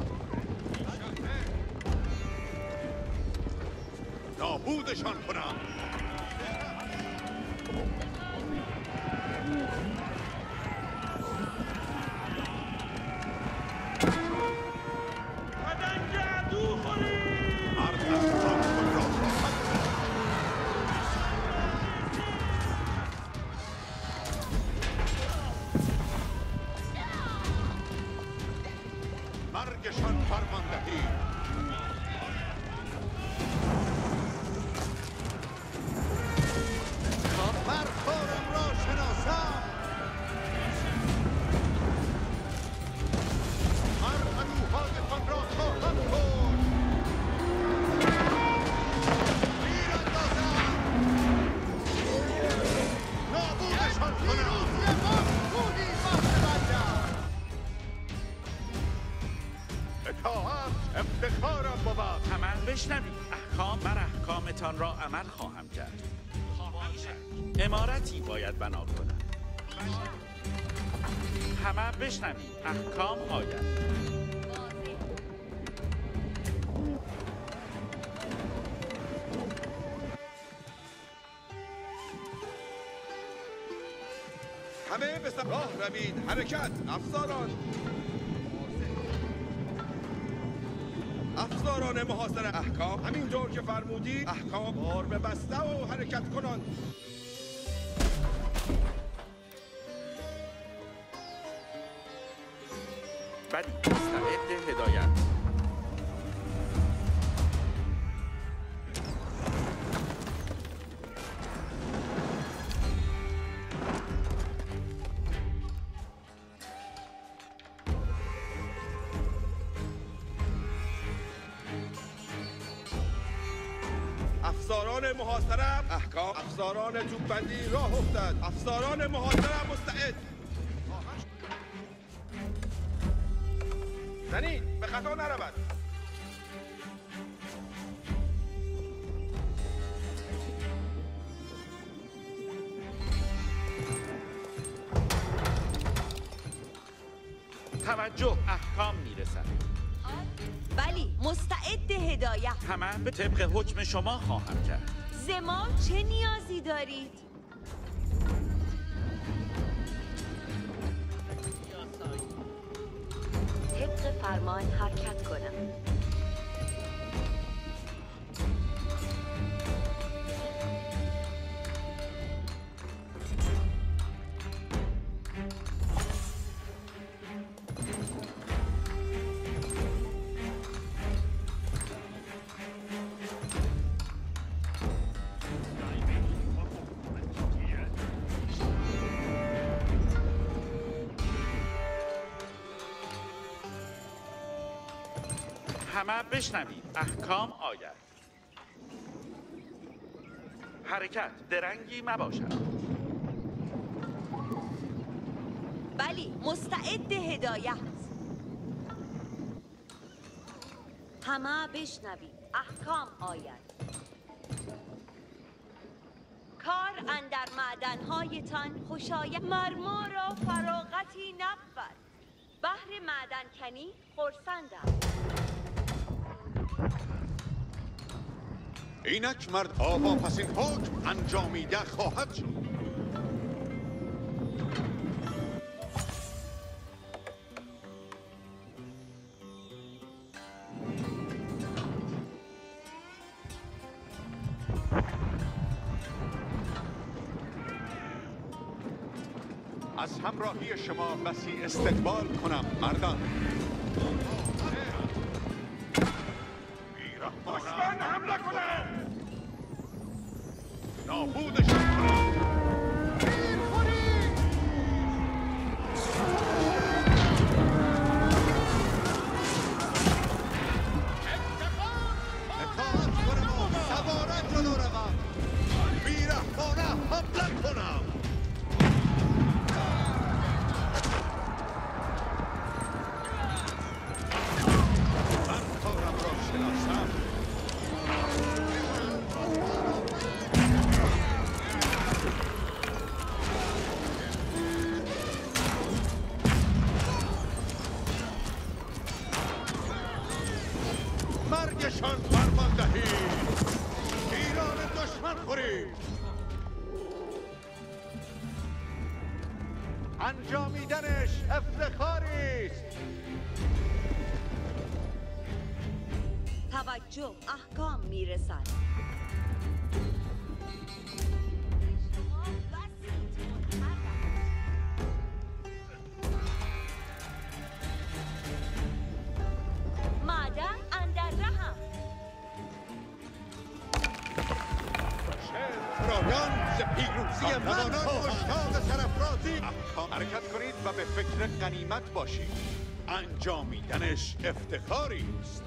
نابودشان کنم. را عمل خواهم کرد. امارتی باید بنا کنم. همه بشنوید احکام آید. همه به راه روید. حرکت افسران. افسران محاصر احکام، همین جور که فرمودی، احکام بار ببسته و حرکت کنان. بدی مستعد هدایت. افسران محاصره احکام، افسران توپبندی راه افتاد. افسران محاصره مستعد. زنین به خطا نرود. توجه احکام میرسند. بلی، مستعد هدایت. همه به طبق حکم شما خواهم کرد. زما چه نیازی دارید؟ طبق فرمان حرکت کنم. همه بشنوید احکام آید. حرکت درنگی مباشد. بلی، مستعد هدایت. همه بشنوید احکام آید. کار اندر معدنهایتان خوشایند. مرمر را فراغتی نبود. بهر معدن کنی خرسندم. اینک مردها با پس این حکم انجامیده خواهد شد. از همراهی شما بسی استقبال کنم مردان. دشمن حمله کنه، نابودش کنم. انجامیدنش افتخاری است. توجه، احکام میرسد. معدن اندر رحم. شهران ز پیروزی من مشتاق سرافرازی. حرکت کنید و به فکر غنیمت باشید. انجامیدنش افتخاری است.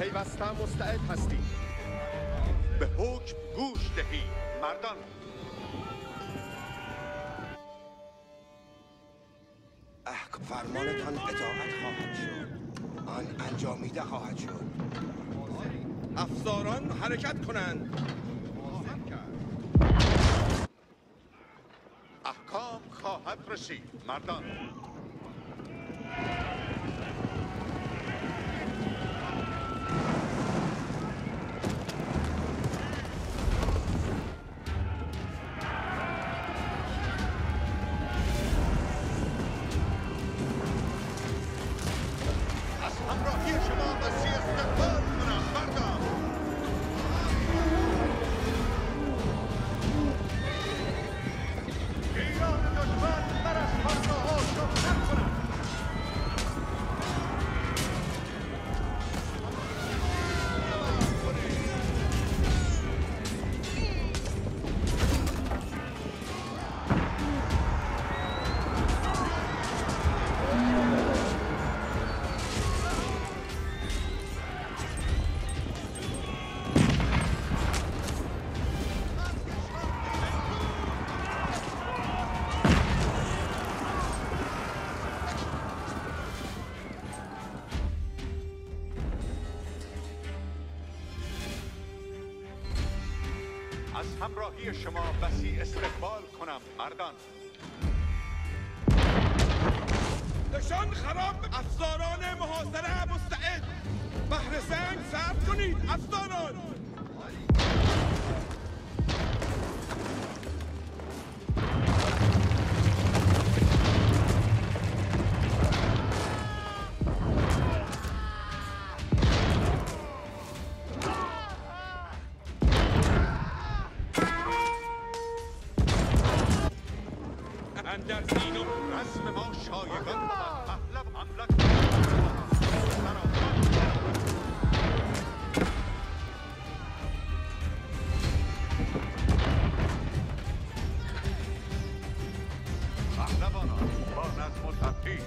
پیوسته مستعد هستید. به حکم گوش دهید مردان. احکام فرمانتان اطاعت خواهد شد. آن انجامیده خواهد شد. افسران حرکت کنند. احکام خواهد رسید مردان. از همراهی شما بسی استقبال کنم مردان. نشان خراب. افسران محاصره مستعد. بحر سنگ سرد کنید افسران. در دین و رسم ما شایگان بود. احلب املک احلبانا با نظم و ترتیب.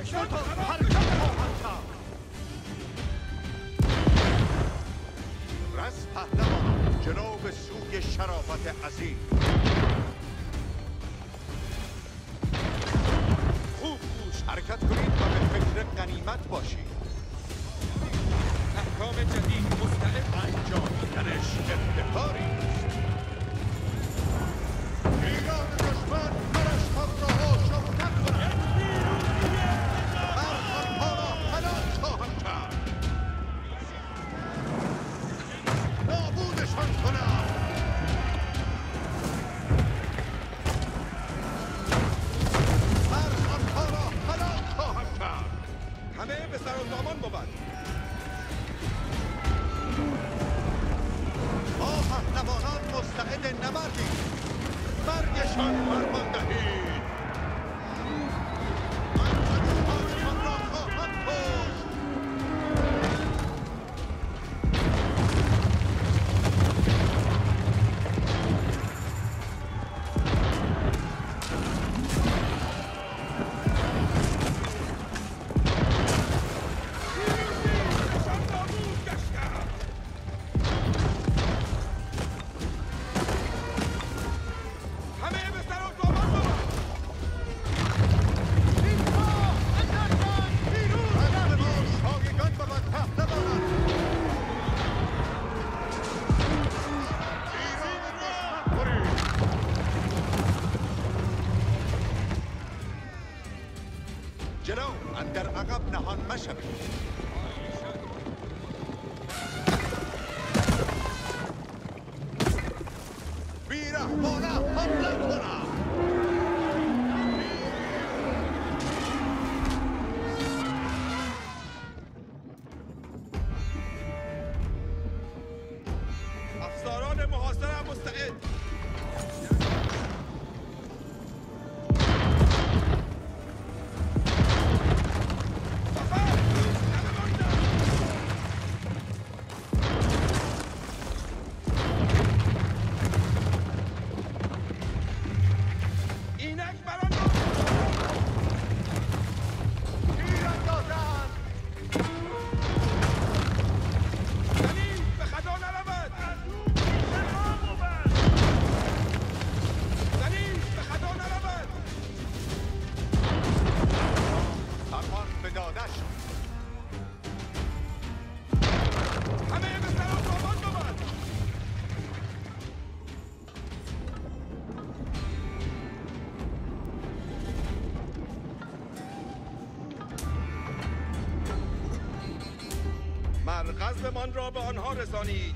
رس پهلوان جناب سوی شرافت عظیم خوب گوش حرکت کنید و به فکر غنیمت باشید. احکام جدید مختلف انجام دیدنش افتخاری است. ایران دشمن مرشتاب را آشفتن کنند. برخانها را حلال خواهم کرد. نابودشان کنند. برخانها را حلال خواهم کرد. همه به سر و دامان بود. پهلوانان مستعد نبردی مرگشان فرمان دهید. من عدوهایشان را خواهم کشت. غضبمان را به آنها رسانید.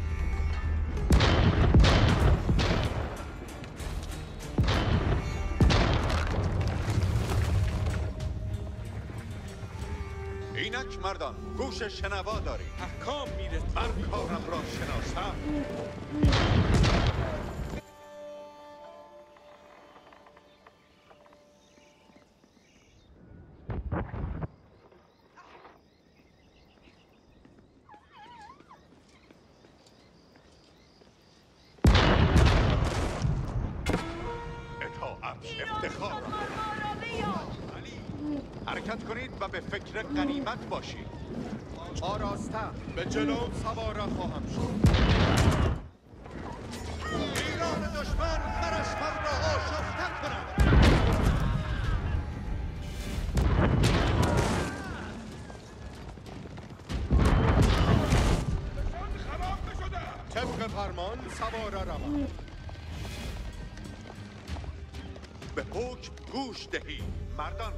اینک مردان گوش شنوا دارید. احکام میرسید. من کارم را شناستم. و به فکر غنیمت باشید. آراسته به جنوب سوار خواهم شد. ایران دشمن مرشمان را آشفته کند. طبق فرمان سوار روان. به حکم گوش دهید مردان.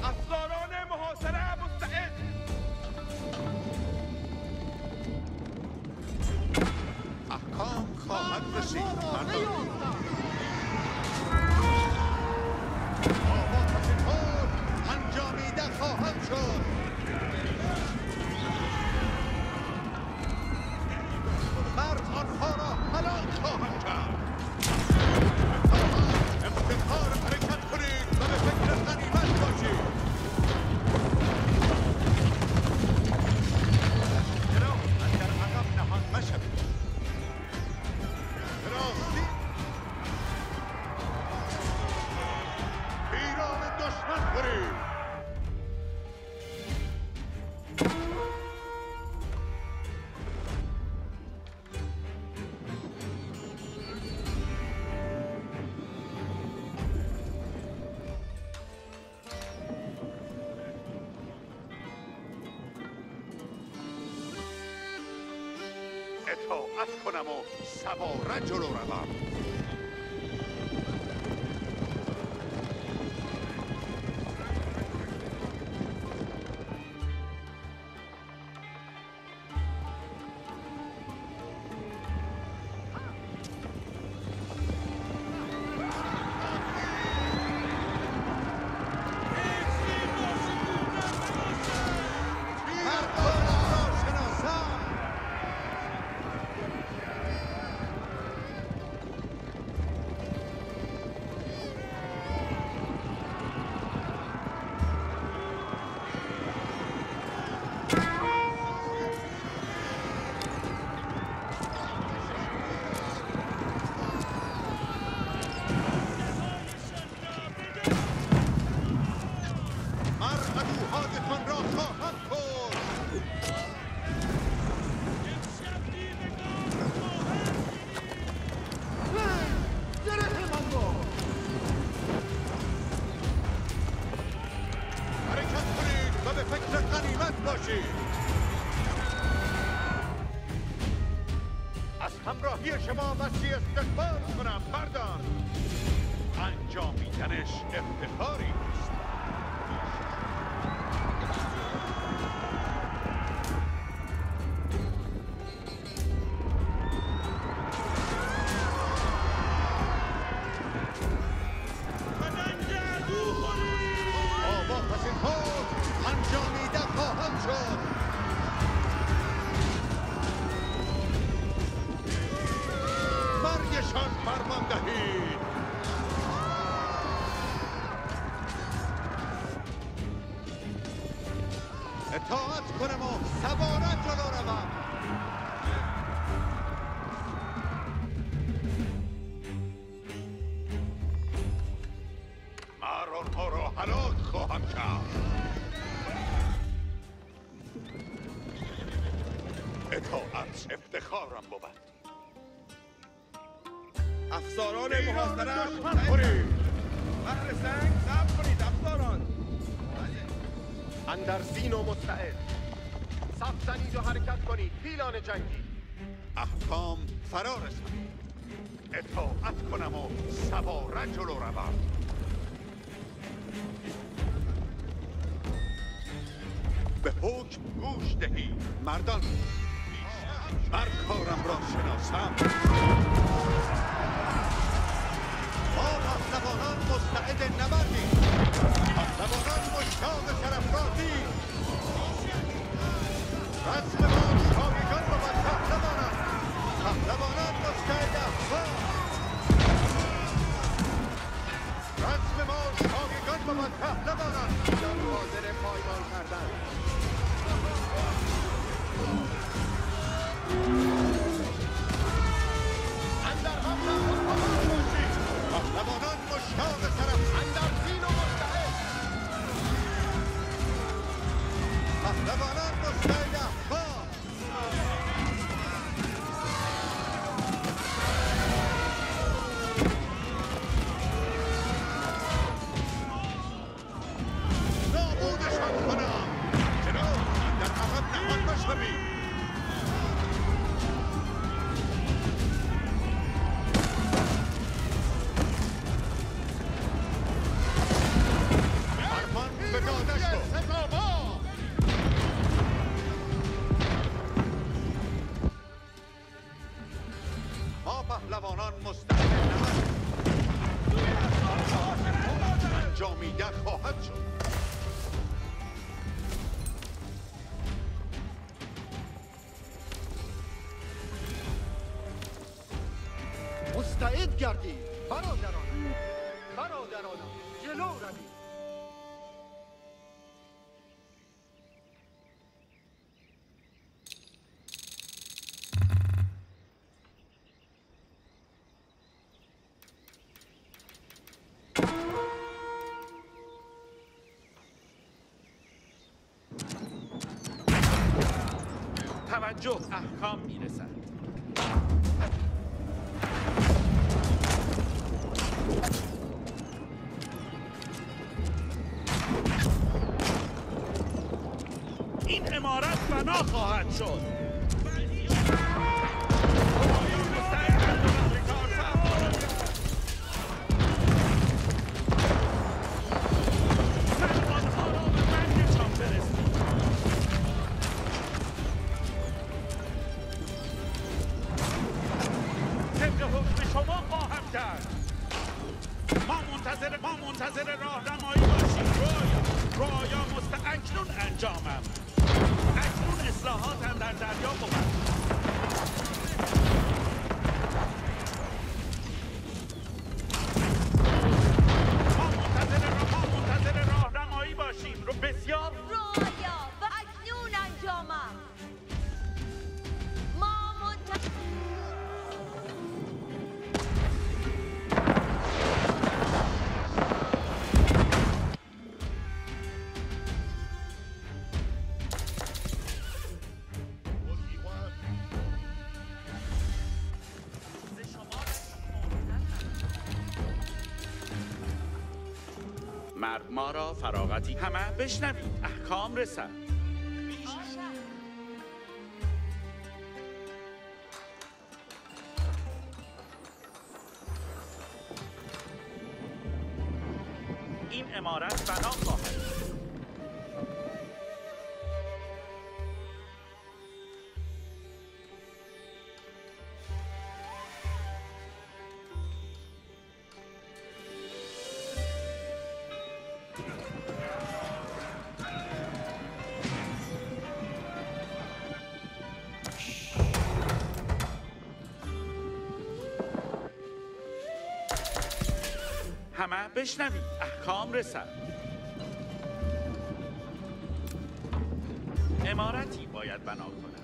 افسران محاصره مستعد. احکام خواهد رسید مردان. اطاعت کنم و سواره جلو روم. از همراهی شما وسیع استقبال کنم بردار. انجامیدنش افتخاری است. اطاعت کنم و سواره جلو روم. مارانها را هلاک خواهم کرد. اطاعت افتخارم بود. افسران محاصره دشمن خورید. بحر سنگ صبر کنید افسران. اندرزین و مستعد صف زنید و حرکت کنید. پیلان جنگی احکام فرا رسانید. اطاعت کنم و سواره جلو روم. به حکم گوش دهید مردان. بر کارم را شناسم. ما پهلوانان مستعد نبردیم. پهلوانان مشتاق سرافرازی. رسم ما شایگان بود پهلوانان. پهلوانان مستعد احوال. رسم ما شایگان بود پهلوانان. حاضر پایمال کردن. اندر هم پهلوانان مشتاق طرف اندرزین و مستعد. پهلوانان مستعد احوال. نابودشان کنم. جناب اندر عقب نهان بشوید. پهلوانان مستعد نبردند. انجامیده خواهد شد. مستعد گردید برادرانم. برادرانم جلو روید. توجه احکام می‌رسد. این عمارت بنا خواهد شد. مرد ما را فراغتی همه بشنوید احکام رسد. این عمارت بنا خواهد همه بشنوید احکام رسد. عمارتی باید بنا کنند.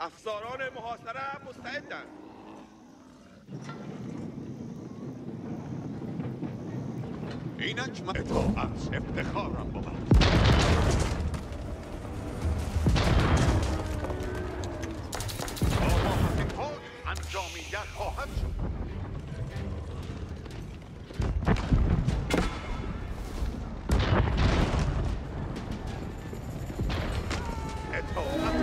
افسران محاصره مستعدند. اینک من اطاعت افتخارم بود. آماده کار انجامیده خواهد شد. Come on.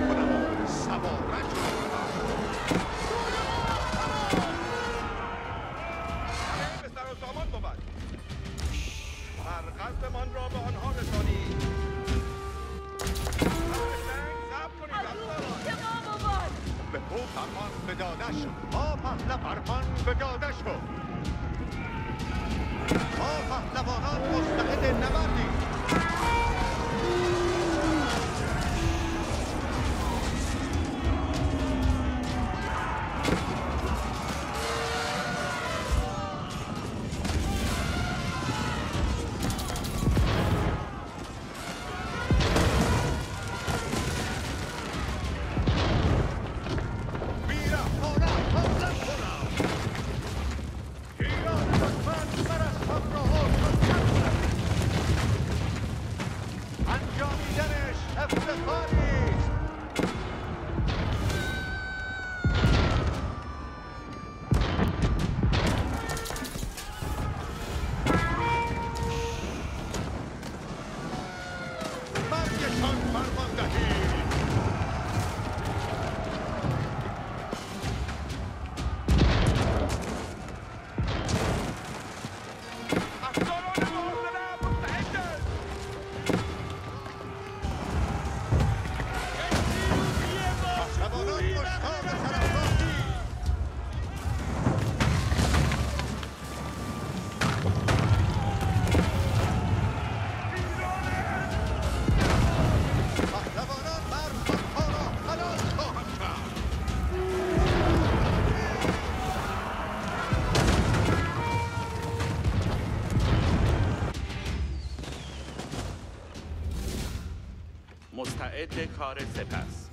مستعد کار سپس.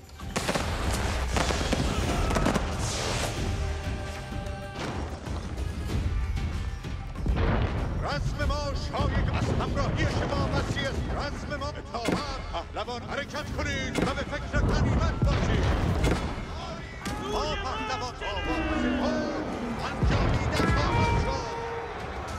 رسم ما شایگ از همراهی شما وسیع است. رسم ما اطاعت. پهلوان حرکت کنید و به فکر غنیمت باشید. ما پهلوان آواز سپاه انجامیدن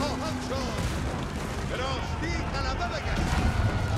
خواهد شد. هر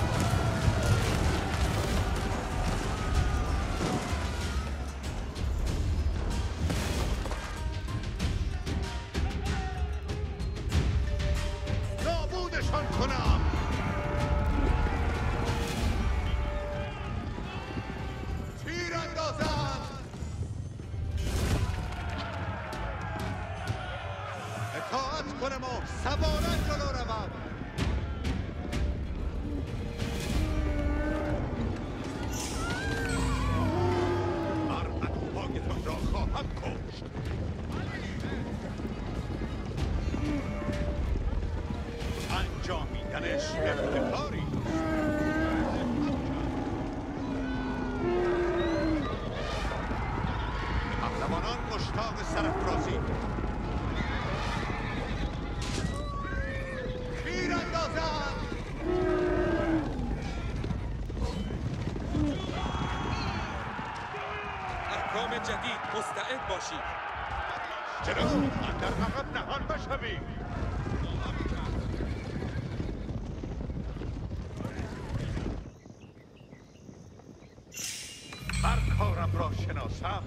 کارم را شناسم.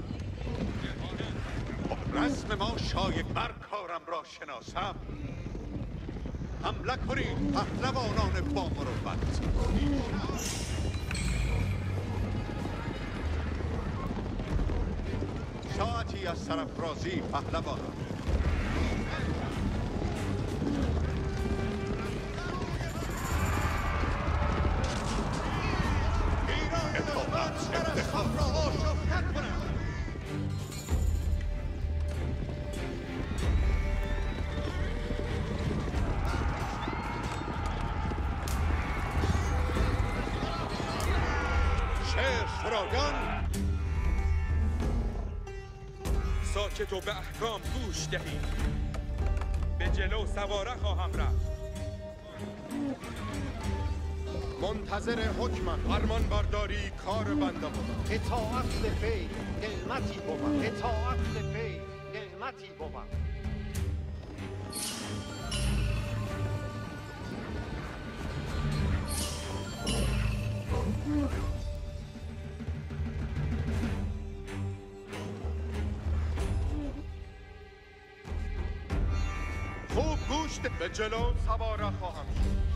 رسم ما شایع بر کارم را شناسم. حمله کنید پهلوانان با مروت. ساعتی از سرافرازی پهلوانان. شعر سراغان ساکت و به احکام گوش دهید. به جلو سواره خواهم رفت. منتظر حکمم. فرمان برداری کار بنده بود. اطاعت ز پی نعمتی بود. اطاعت ز پی نعمتی بود. خوب گوش ده. به جلو سواره خواهم شد.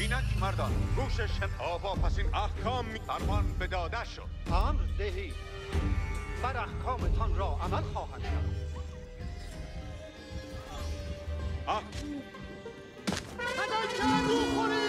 اینک مردان گوشش آوا پس این احکام فرمان به داده شد. امر دهی بر احکامتان را عمل خواهد کرد. آه بدل کردو خوری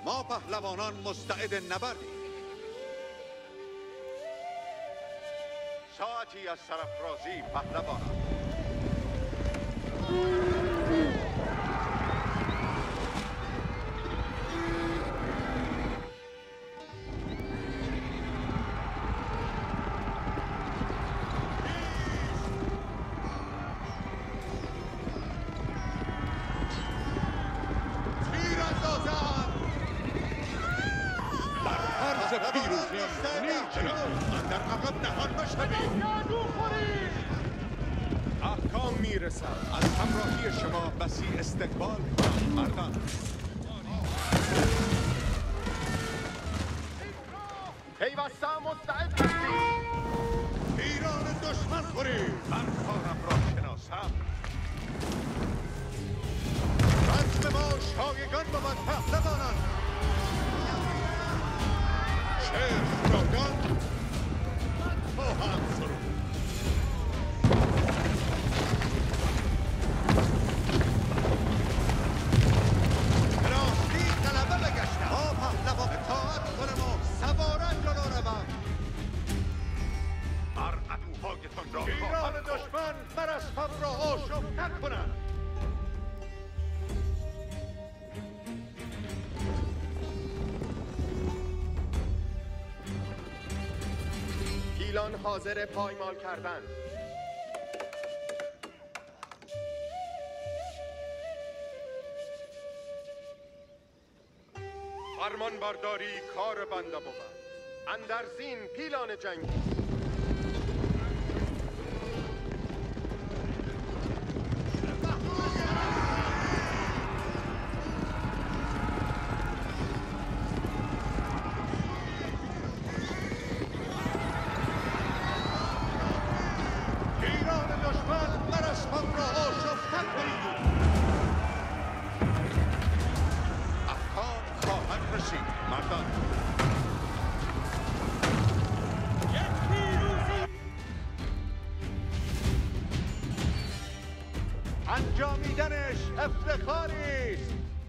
ما پهلوانان مستعد نبردیم. ساعت طاقتی از سرافرازی پهلوان. حاضر پایمال کردن. فرمان برداری کار بنده بود. اندرزین پیلان جنگی. انجامیدنش افتخاری است.